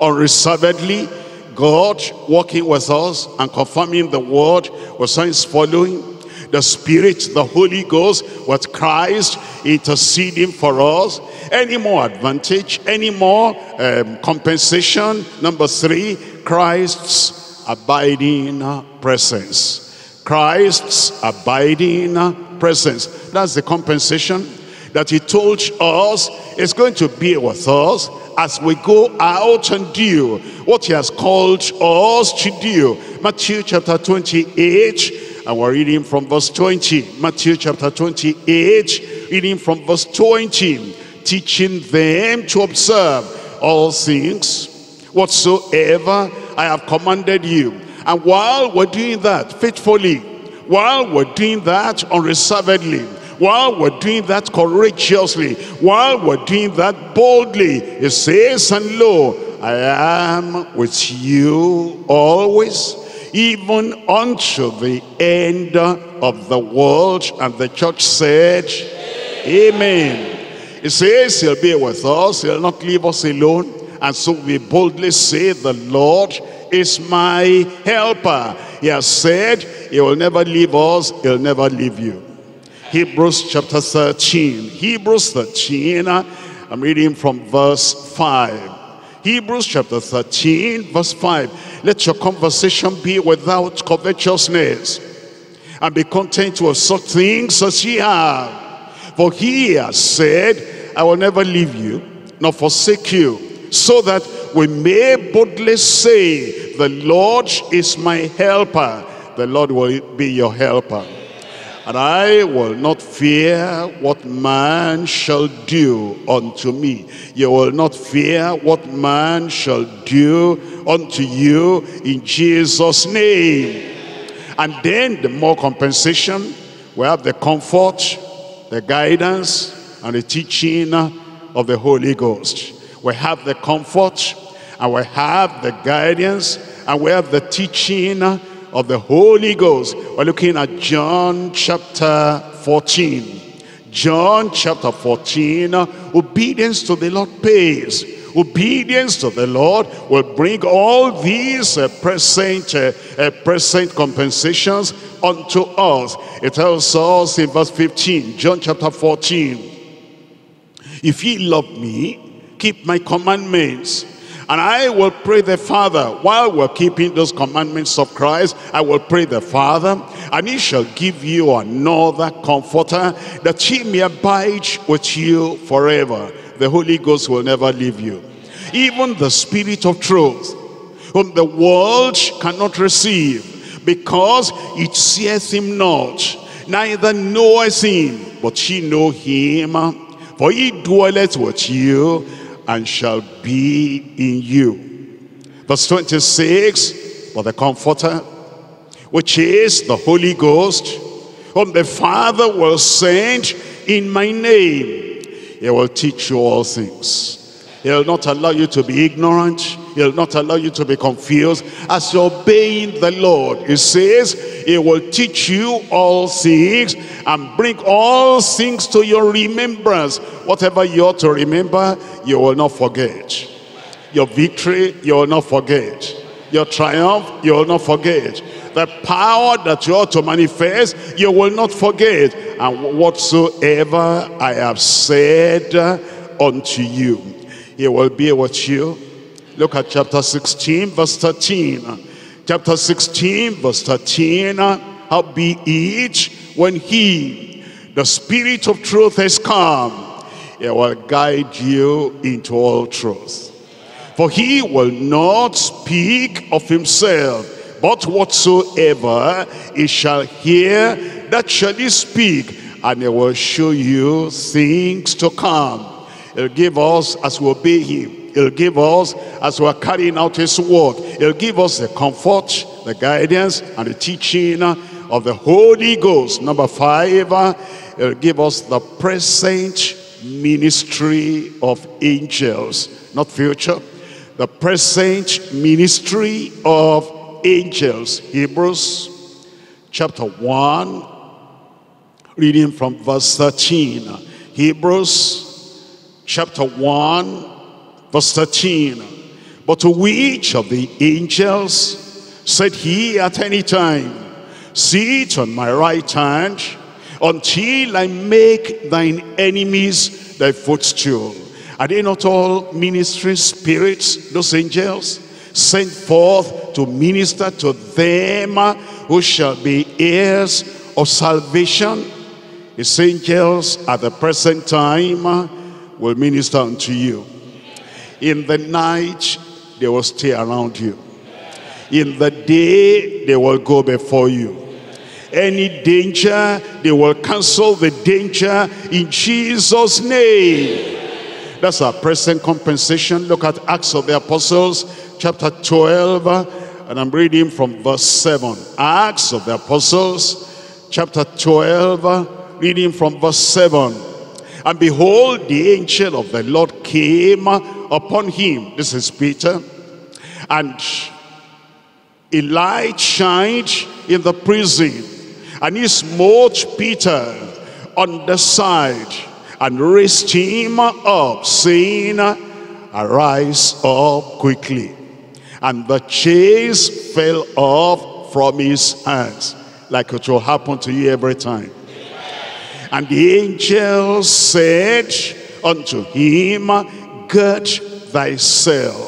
unreservedly, God walking with us and confirming the word, we're signs following the Spirit, the Holy Ghost, with Christ interceding for us. Any more advantage, any more um, compensation? Number three, Christ's abiding presence. Christ's abiding presence. That's the compensation that he told us is going to be with us as we go out and do what he has called us to do. Matthew chapter twenty-eight. And we're reading from verse twenty. Matthew chapter twenty-eight, reading from verse twenty. Teaching them to observe all things whatsoever I have commanded you. And while we're doing that faithfully, while we're doing that unreservedly, while we're doing that courageously, while we're doing that boldly, it says, and lo, I am with you always, even unto the end of the world. And the church said, Amen. It says he'll be with us, he'll not leave us alone. And so we boldly say, the Lord is my helper. He has said he will never leave us, he'll never leave you. Hebrews chapter thirteen. Hebrews thirteen, I'm reading from verse five. Hebrews chapter thirteen, verse five. Let your conversation be without covetousness, and be content with such things as ye have. For he has said, I will never leave you, nor forsake you, so that we may boldly say, the Lord is my helper. The Lord will be your helper. And I will not fear what man shall do unto me. You will not fear what man shall do unto you in Jesus' name. And then the more compensation, we have the comfort, the guidance, and the teaching of the Holy Ghost. We have the comfort, and we have the guidance, and we have the teaching of the Holy Ghost. We're looking at John chapter fourteen. John chapter fourteen. Obedience to the Lord pays. Obedience to the Lord will bring all these uh, present uh, uh, present compensations unto us. It tells us in verse fifteen, John chapter fourteen, if ye love me, keep my commandments. And I will pray the Father, while we're keeping those commandments of Christ, I will pray the Father, and he shall give you another comforter, that he may abide with you forever. The Holy Ghost will never leave you. Even the Spirit of truth, whom the world cannot receive, because it seeth him not, neither knoweth him, but ye know him, for he dwelleth with you, and shall be in you. Verse twenty-six, for the Comforter, which is the Holy Ghost, whom the Father will send in my name. He will teach you all things. He will not allow you to be ignorant. He will not allow you to be confused. As you're obeying the Lord, he says, he will teach you all things and bring all things to your remembrance. Whatever you ought to remember, you will not forget. Your victory, you will not forget. Your triumph, you will not forget. The power that you ought to manifest, you will not forget. And whatsoever I have said unto you, he will be with you. Look at chapter sixteen, verse thirteen. Chapter sixteen, verse thirteen. How be it when he, the Spirit of truth, has come, he will guide you into all truth. For he will not speak of himself, but whatsoever he shall hear, that shall he speak, and he will show you things to come. He'll give us as we obey him. He'll give us, as we are carrying out his word, he'll give us the comfort, the guidance, and the teaching of the Holy Ghost. Number five, uh, give us the present ministry of angels, not future. The present ministry of angels. Hebrews chapter one, reading from verse thirteen. Hebrews chapter one, verse thirteen. But to which of the angels said he at any time, sit on my right hand, until I make thine enemies thy footstool? Are they not all ministering spirits, those angels, sent forth to minister to them who shall be heirs of salvation? His angels at the present time will minister unto you. In the night, they will stay around you. In the day, they will go before you. Any danger, they will cancel the danger in Jesus' name. That's our present compensation. Look at Acts of the Apostles, chapter twelve, and I'm reading from verse seven. Acts of the Apostles, chapter twelve, reading from verse seven. And behold, the angel of the Lord came upon him. This is Peter. And a light shined in the prison, and he smote Peter on the side, and raised him up, saying, arise up quickly. And the chains fell off from his hands, like it will happen to you every time. Amen. And the angel said unto him, gird thyself,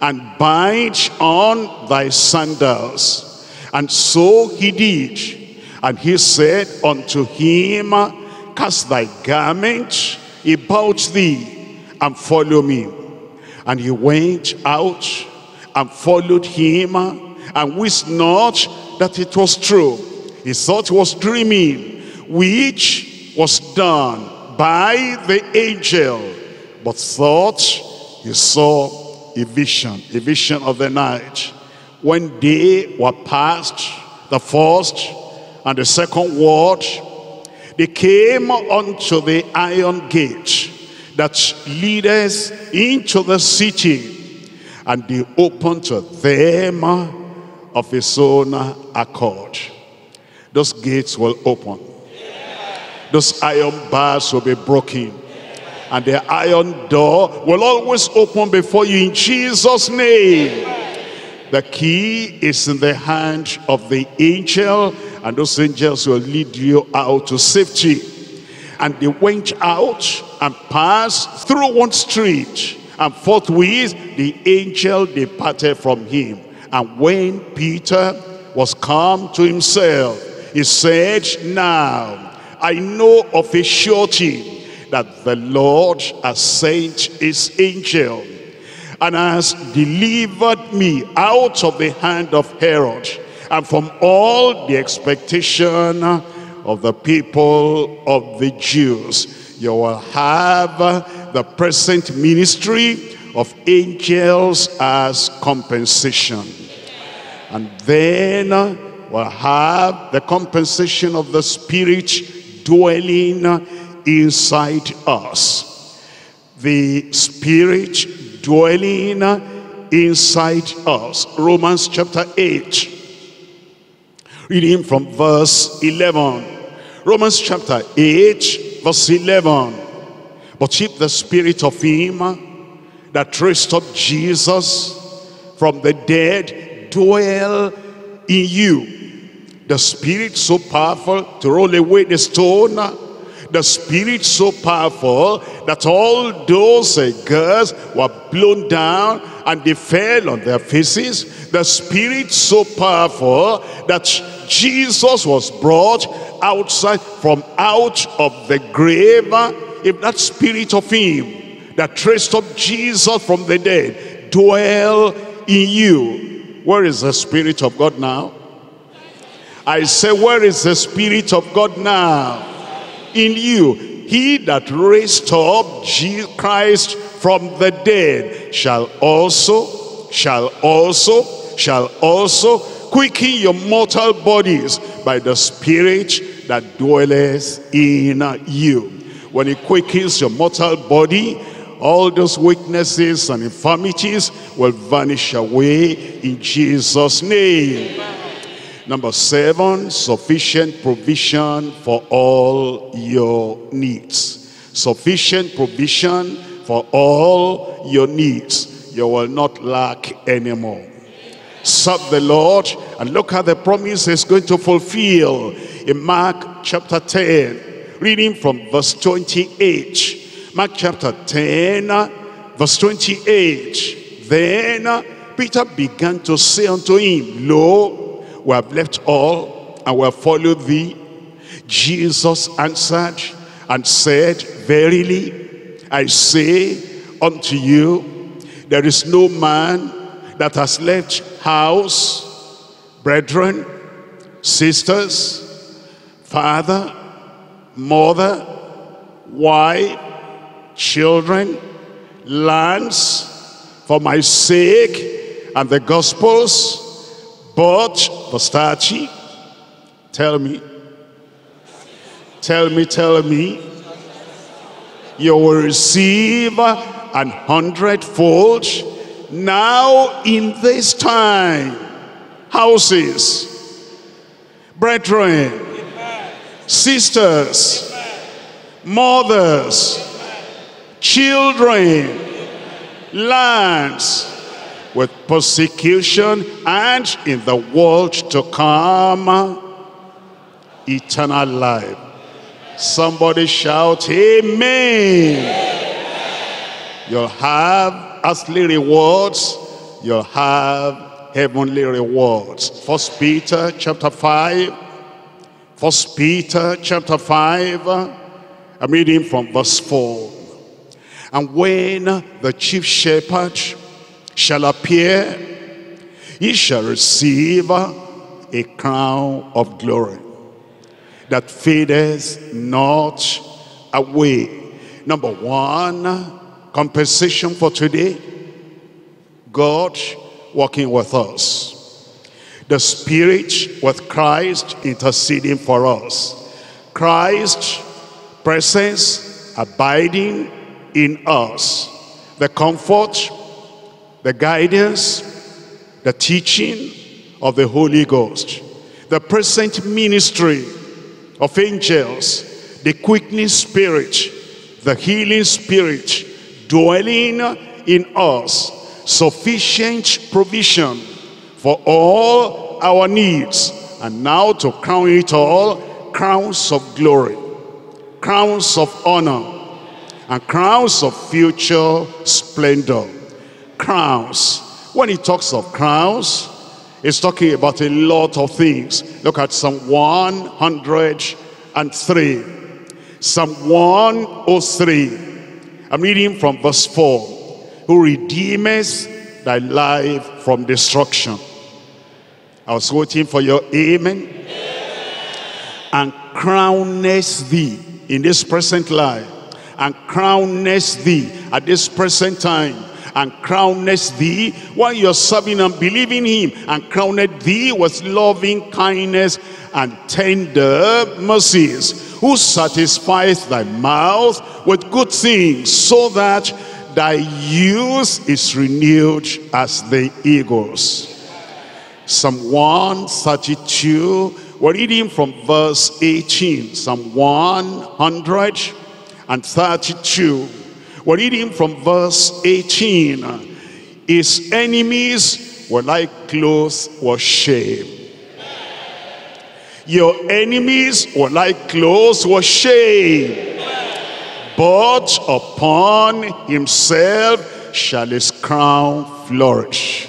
and bind on thy sandals. And so he did. And he said unto him, cast thy garment about thee, and follow me. And he went out and followed him, and wist not that it was true. He thought he was dreaming, which was done by the angel, but thought he saw a vision, a vision of the night. When they were past, the first and the second ward, they came unto the iron gate that leadeth into the city, and they opened to them of his own accord. Those gates will open. Yeah. Those iron bars will be broken. And the iron door will always open before you in Jesus' name. Amen. The key is in the hand of the angel, and those angels will lead you out to safety. And they went out and passed through one street, and forthwith the angel departed from him. And when Peter was come to himself, he said, now I know of a surety that the Lord has sent his angel, and has delivered me out of the hand of Herod, and from all the expectation of the people of the Jews. You will have the present ministry of angels as compensation. And then we'll have the compensation of the Spirit dwelling inside us. The Spirit dwelling inside us. Romans chapter eight, reading from verse eleven. Romans chapter eight, verse eleven. But if the Spirit of him that raised up Jesus from the dead dwell in you, the Spirit so powerful to roll away the stone, the Spirit so powerful that all those uh, girls were blown down and they fell on their faces. The Spirit so powerful that Jesus was brought outside, from out of the grave. If that Spirit of him that raised up Jesus from the dead dwell in you, where is the Spirit of God now? I say, where is the Spirit of God now? In you. He that raised up Jesus Christ from the dead shall also, shall also, shall also quicken your mortal bodies by the Spirit that dwelleth in you. When he quickens your mortal body, all those weaknesses and infirmities will vanish away in Jesus' name. Amen. Number seven, sufficient provision for all your needs. Sufficient provision for all your needs. You will not lack anymore. Serve the Lord and look at the promise he's going to fulfill. In Mark chapter ten, reading from verse twenty-eight. Mark chapter ten, verse twenty-eight. Then Peter began to say unto him, Lo, we have left all, and we have followed thee. Jesus answered and said, Verily, I say unto you, there is no man that has left house, brethren, sisters, father, mother, wife, children, lands, for my sake and the gospels, but verse thirty, tell me, tell me, tell me, you will receive an hundredfold now in this time. Houses, brethren, sisters, mothers, children, lands, with persecution, and in the world to come, eternal life. Somebody shout, Amen. Amen. You'll have earthly rewards, you'll have heavenly rewards. First Peter chapter five. First Peter chapter five. I'm reading from verse four. And when the chief shepherd shall appear, he shall receive a crown of glory that fadeth not away. Number one, compensation for today. God walking with us. The Spirit with Christ interceding for us. Christ's presence abiding in us, the comfort, the guidance, the teaching of the Holy Ghost, the present ministry of angels, the quickening spirit, the healing spirit dwelling in us, sufficient provision for all our needs, and now to crown it all, crowns of glory, crowns of honor, and crowns of future splendor. Crowns. When he talks of crowns, he's talking about a lot of things. Look at Psalm one hundred and three. Psalm one oh three. I'm reading from verse four. Who redeemeth thy life from destruction. I was waiting for your amen. Amen. And crowneth thee in this present life. And crowneth thee at this present time, and crowneth thee while you're serving and believing him, and crowneth thee with loving kindness and tender mercies, who satisfieth thy mouth with good things, so that thy youth is renewed as the eagles. Psalm one thirty-two, we're reading from verse eighteen. Psalm one hundred and thirty-two. We're reading from verse eighteen. His enemies were like clothes with shame. Your enemies were like clothes with shame. But upon himself shall his crown flourish.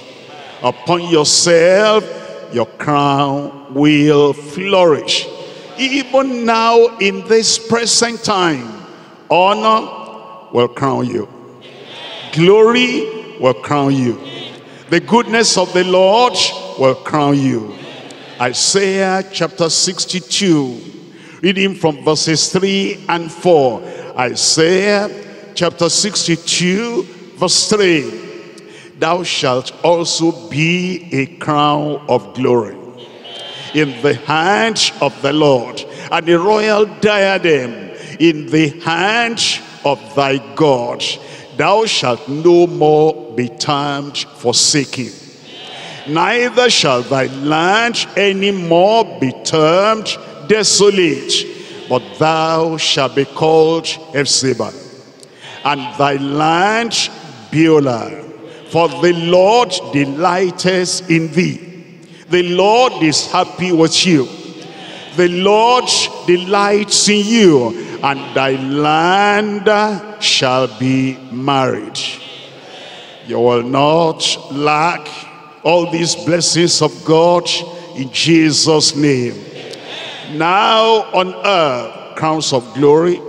Upon yourself your crown will flourish. Even now in this present time, honor will crown you. Amen. Glory will crown you. Amen. The goodness of the Lord will crown you. Amen. Isaiah chapter sixty-two, reading from verses three and four. Isaiah chapter sixty-two, verse three. Thou shalt also be a crown of glory. Amen. in the hand of the Lord, and a royal diadem in the hand of thy God. Thou shalt no more be termed forsaken, neither shall thy land any more be termed desolate, but thou shalt be called Hephzibah, and thy land Beulah, for the Lord delighteth in thee. The Lord is happy with you. The Lord delights in you, and thy land shall be married. You will not lack all these blessings of God in Jesus' name. Now on earth, crowns of glory,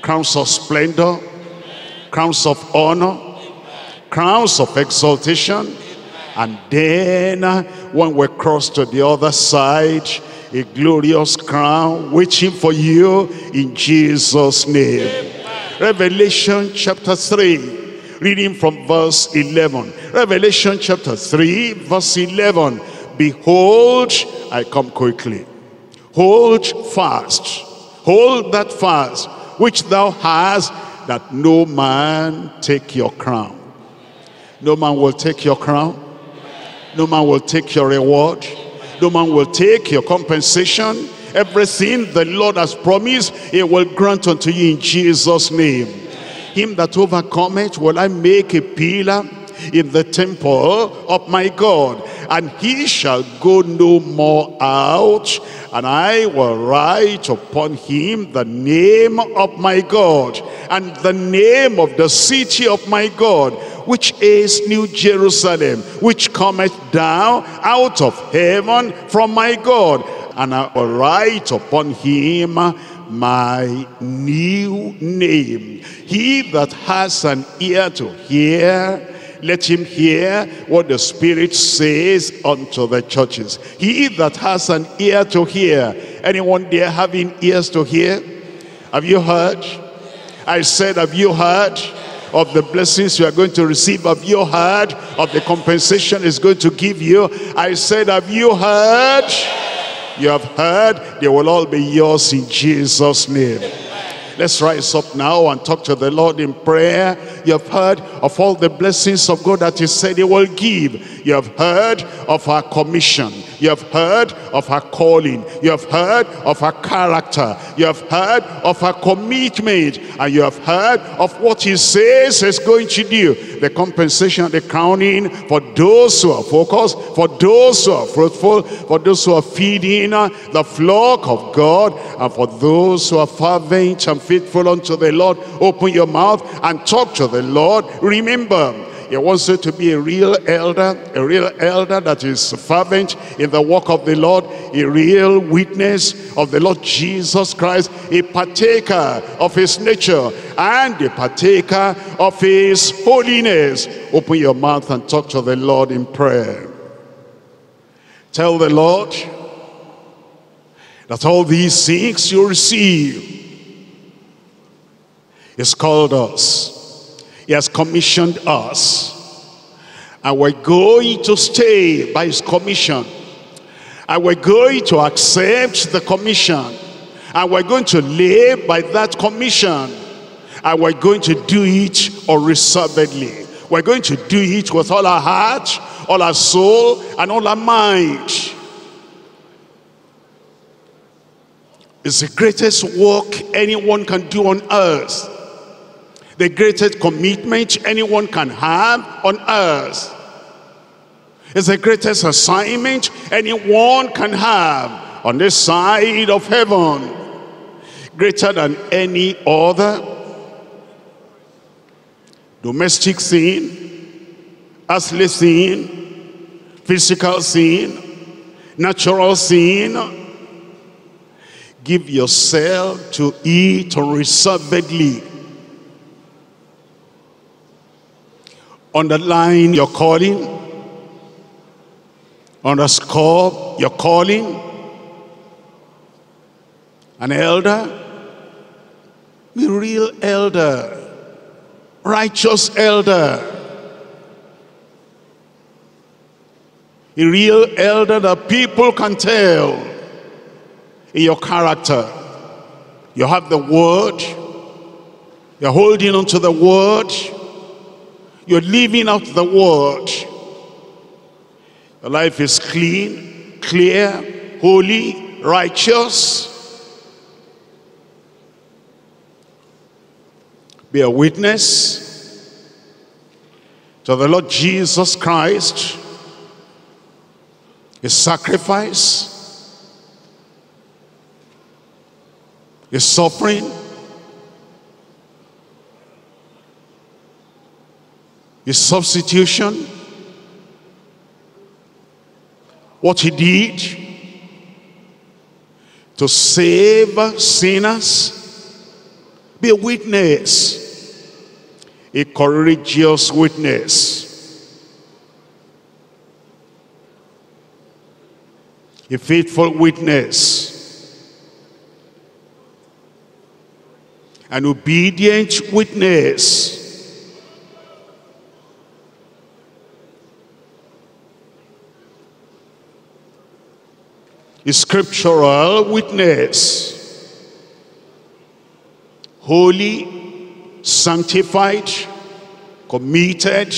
crowns of splendor, crowns of honor, crowns of exaltation. And then when we cross to the other side, a glorious crown waiting for you in Jesus' name. Amen. Revelation chapter three, reading from verse eleven. Revelation chapter three, verse eleven. Behold, I come quickly. Hold fast, hold that fast which thou hast, that no man take your crown. No man will take your crown. No man will take your reward. No man will take your compensation. Everything the Lord has promised, he will grant unto you in Jesus' name. Him that overcometh will I make a pillar in the temple of my God, and he shall go no more out, and I will write upon him the name of my God, and the name of the city of my God, which is New Jerusalem, which cometh down out of heaven from my God, and I will write upon him my new name. He that has an ear to hear, let him hear what the Spirit says unto the churches. He that has an ear to hear. Anyone there having ears to hear? Have you heard? I said, have you heard of the blessings you are going to receive? Have you heard of the compensation is going to give you? I said, have you heard? You have heard. They will all be yours in Jesus' name. Let's rise up now and talk to the Lord in prayer. You have heard of all the blessings of God that he said he will give. You have heard of our commission. You have heard of our calling. You have heard of our character. You have heard of our commitment. And you have heard of what he says is going to do. The compensation, the crowning for those who are focused, for those who are fruitful, for those who are feeding the flock of God, and for those who are fervent and faithful unto the Lord. Open your mouth and talk to the Lord. Remember, he wants you to be a real elder, a real elder that is fervent in the work of the Lord, a real witness of the Lord Jesus Christ, a partaker of his nature and a partaker of his holiness. Open your mouth and talk to the Lord in prayer. Tell the Lord that all these things you receive, he's called us. He has commissioned us, and we're going to stay by his commission, and we're going to accept the commission, and we're going to live by that commission, and we're going to do it unreservedly. We're going to do it with all our heart, all our soul, and all our mind. It's the greatest work anyone can do on earth. The greatest commitment anyone can have on earth. It's the greatest assignment anyone can have on this side of heaven. Greater than any other domestic sin, earthly sin, physical sin, natural sin. Give yourself to it reservedly. Underline your calling, underscore your calling. An elder, be a real elder, righteous elder. A real elder that people can tell in your character. You have the word, you're holding on to the word, you're living out the word. Your life is clean, clear, holy, righteous. Be a witness to the Lord Jesus Christ, his sacrifice, his suffering, his substitution, what he did to save sinners. Be a witness, a courageous witness. A faithful witness, an obedient witness, a scriptural witness, holy, sanctified, committed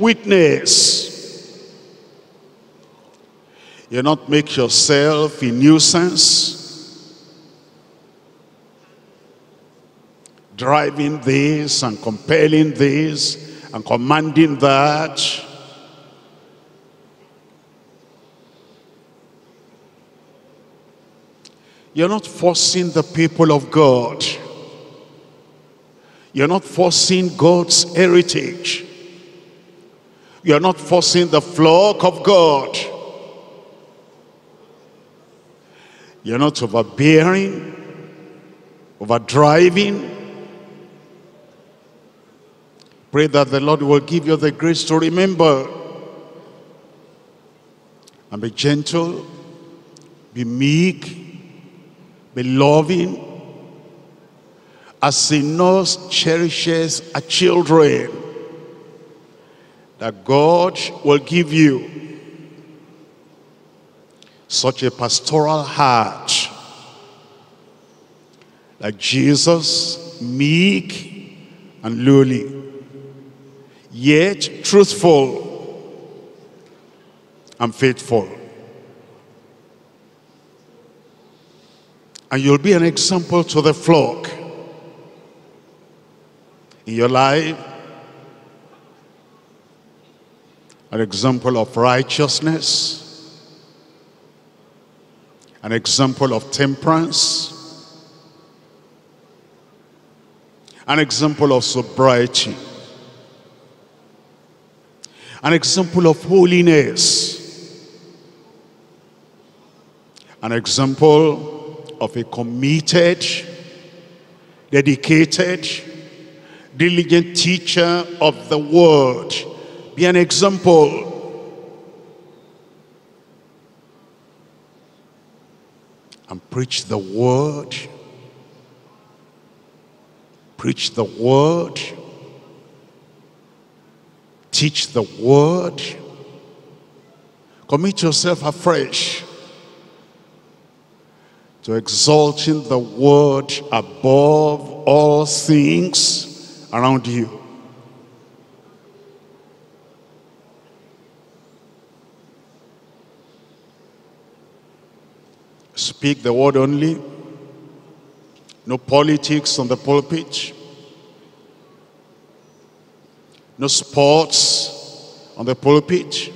witness. You not make yourself a nuisance, driving this and compelling this and commanding that. You're not forcing the people of God. You're not forcing God's heritage. You're not forcing the flock of God. You're not overbearing, overdriving. Pray that the Lord will give you the grace to remember. And be gentle, be meek, be loving, as a nurse cherishes her children, that God will give you such a pastoral heart, like Jesus, meek and lowly, yet truthful and faithful. And you'll be an example to the flock in your life, an example of righteousness, an example of temperance, an example of sobriety, an example of holiness, an example of a committed, dedicated, diligent teacher of the word. Be an example. And preach the word, preach the word, teach the word, commit yourself afresh to exalting the word above all things around you. Speak the word only. No politics on the pulpit. No sports on the pulpit.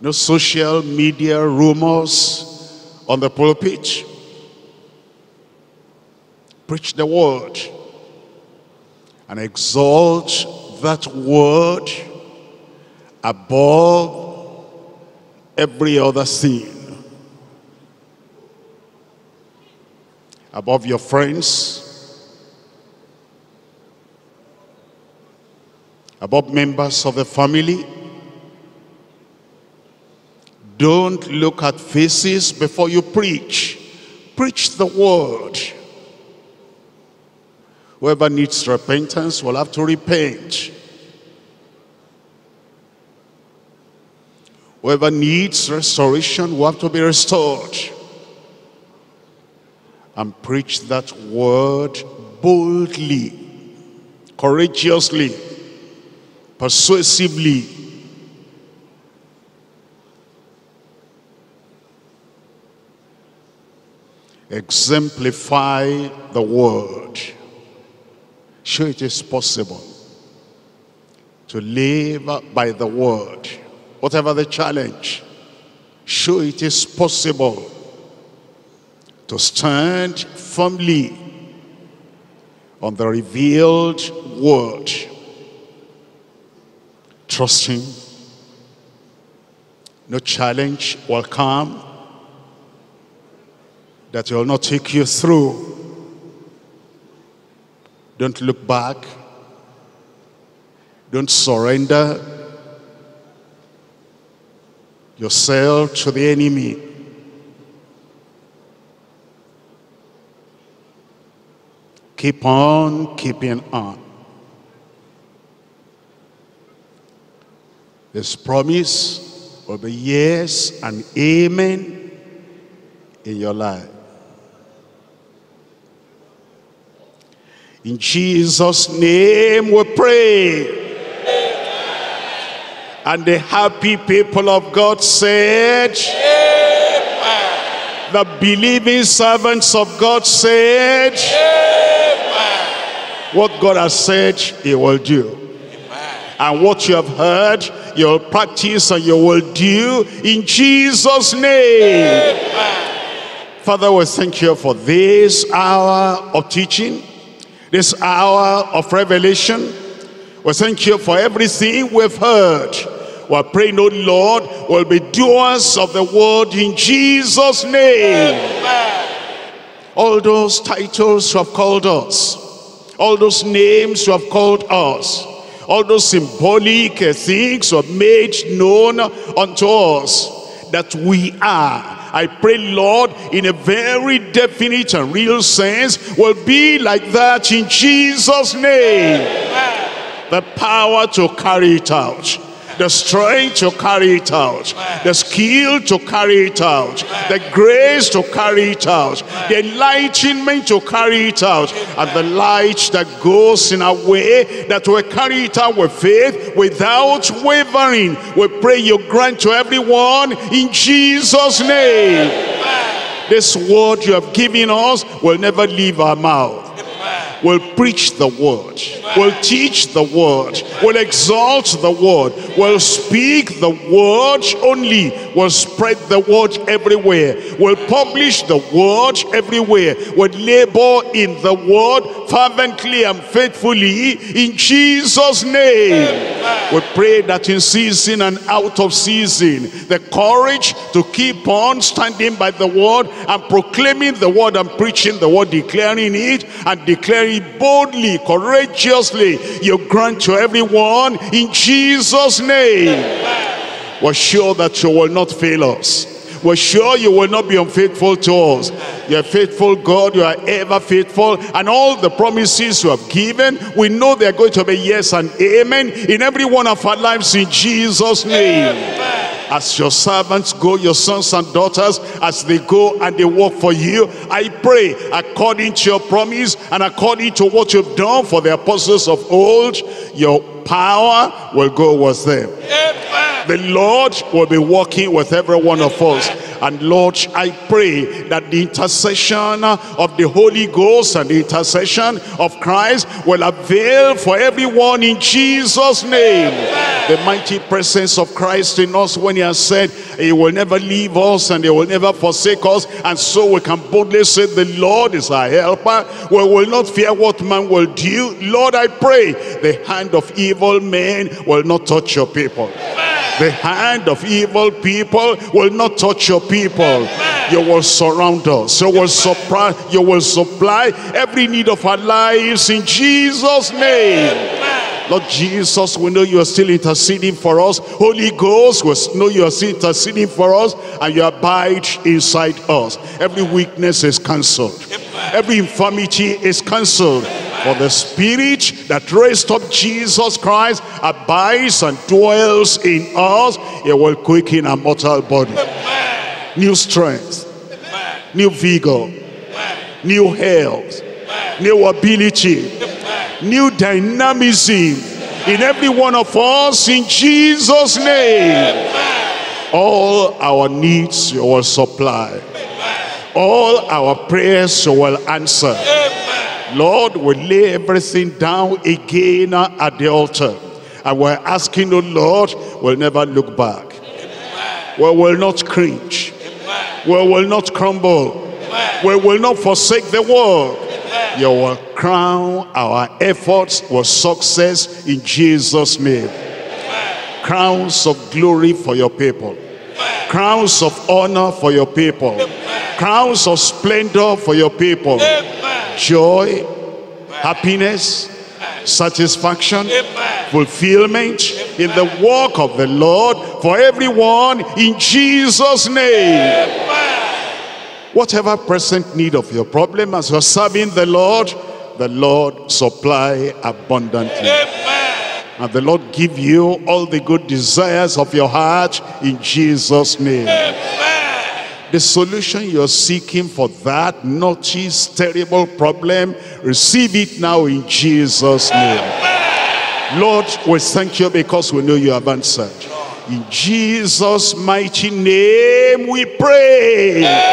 No social media rumors on the pulpit. Preach the word and exalt that word above every other sin, above your friends, above members of the family. Don't look at faces before you preach. Preach the word. Whoever needs repentance will have to repent. Whoever needs restoration will have to be restored. And preach that word boldly, courageously, persuasively. Exemplify the word. Sure, it is possible to live by the word. Whatever the challenge, sure it is possible to stand firmly on the revealed word. Trust him. No challenge will come that will not take you through. Don't look back. Don't surrender yourself to the enemy. Keep on keeping on. This promise will be yes and amen in your life. In Jesus' name we pray. And the happy people of God said, amen. The believing servants of God said, amen. What God has said, he will do. Amen. And what you have heard, you will practice and you will do in Jesus' name. Amen. Father, we thank you for this hour of teaching, this hour of revelation. We thank you for everything we've heard. We're praying, oh Lord, we'll be doers of the word in Jesus' name. Amen. All those titles you have called us, all those names you have called us, all those symbolic things you have made known unto us that we are. I pray, Lord, in a very definite and real sense, we'll be like that in Jesus' name. Amen. The power to carry it out, the strength to carry it out, the skill to carry it out, the grace to carry it out, the enlightenment to carry it out, and the light that goes in our way, that we carry it out with faith without wavering. We pray you grant to everyone in Jesus' name. This word you have given us will never leave our mouth. We'll preach the word, we'll teach the word, we'll exalt the word, we'll speak the word only, we'll spread the word everywhere, we'll publish the word everywhere, we'll labor in the word fervently and faithfully in Jesus' name. We pray that in season and out of season, the courage to keep on standing by the word and proclaiming the word and preaching the word, declaring it and declaring boldly, courageously, you grant to everyone in Jesus' name. Amen. We're sure that you will not fail us. We're sure you will not be unfaithful to us. You're faithful, God. You are ever faithful. And all the promises you have given, we know they're going to be yes and amen in every one of our lives in Jesus' name. Amen. As your servants go, your sons and daughters, as they go and they work for you, I pray according to your promise and according to what you've done for the apostles of old, your power will go with them. Amen. The Lord will be working with every one of us. And Lord, I pray that the intercession of the Holy Ghost and the intercession of Christ will avail for everyone in Jesus' name. Amen. The mighty presence of Christ in us when he has said, he will never leave us and he will never forsake us. And so we can boldly say, the Lord is our helper. We will not fear what man will do. Lord, I pray the hand of evil men will not touch your people. Amen. The hand of evil people will not touch your people. Amen. You will surround us. You will, supply, you will supply every need of our lives in Jesus' name. Amen. Lord Jesus, we know you are still interceding for us. Holy Ghost, we know you are still interceding for us, and you abide inside us. Every weakness is cancelled. Every infirmity is cancelled. For the Spirit that raised up Jesus Christ abides and dwells in us. It will quicken our mortal body. Amen. New strength. Amen. New vigor. Amen. New health. Amen. New ability. Amen. New dynamism. Amen. In every one of us, in Jesus' name. Amen. All our needs you will supply. Amen. All our prayers you will answer. Amen. Lord, we lay everything down again at the altar. And we're asking, oh Lord, we'll never look back. Amen. We will not cringe. Amen. We will not crumble. Amen. We will not forsake the work. Amen. You will crown our efforts with success in Jesus' name. Amen. Crowns of glory for your people. Amen. Crowns of honor for your people. Amen. Crowns of splendor for your people. Amen. Joy, happiness, satisfaction, fulfillment in the work of the Lord for everyone in Jesus' name. Whatever present need of your problem as you're serving the Lord, the Lord supply abundantly. And the Lord give you all the good desires of your heart in Jesus' name. The solution you're seeking for that naughty, terrible problem, receive it now in Jesus' name. Lord, we thank you because we know you have answered. In Jesus' mighty name we pray.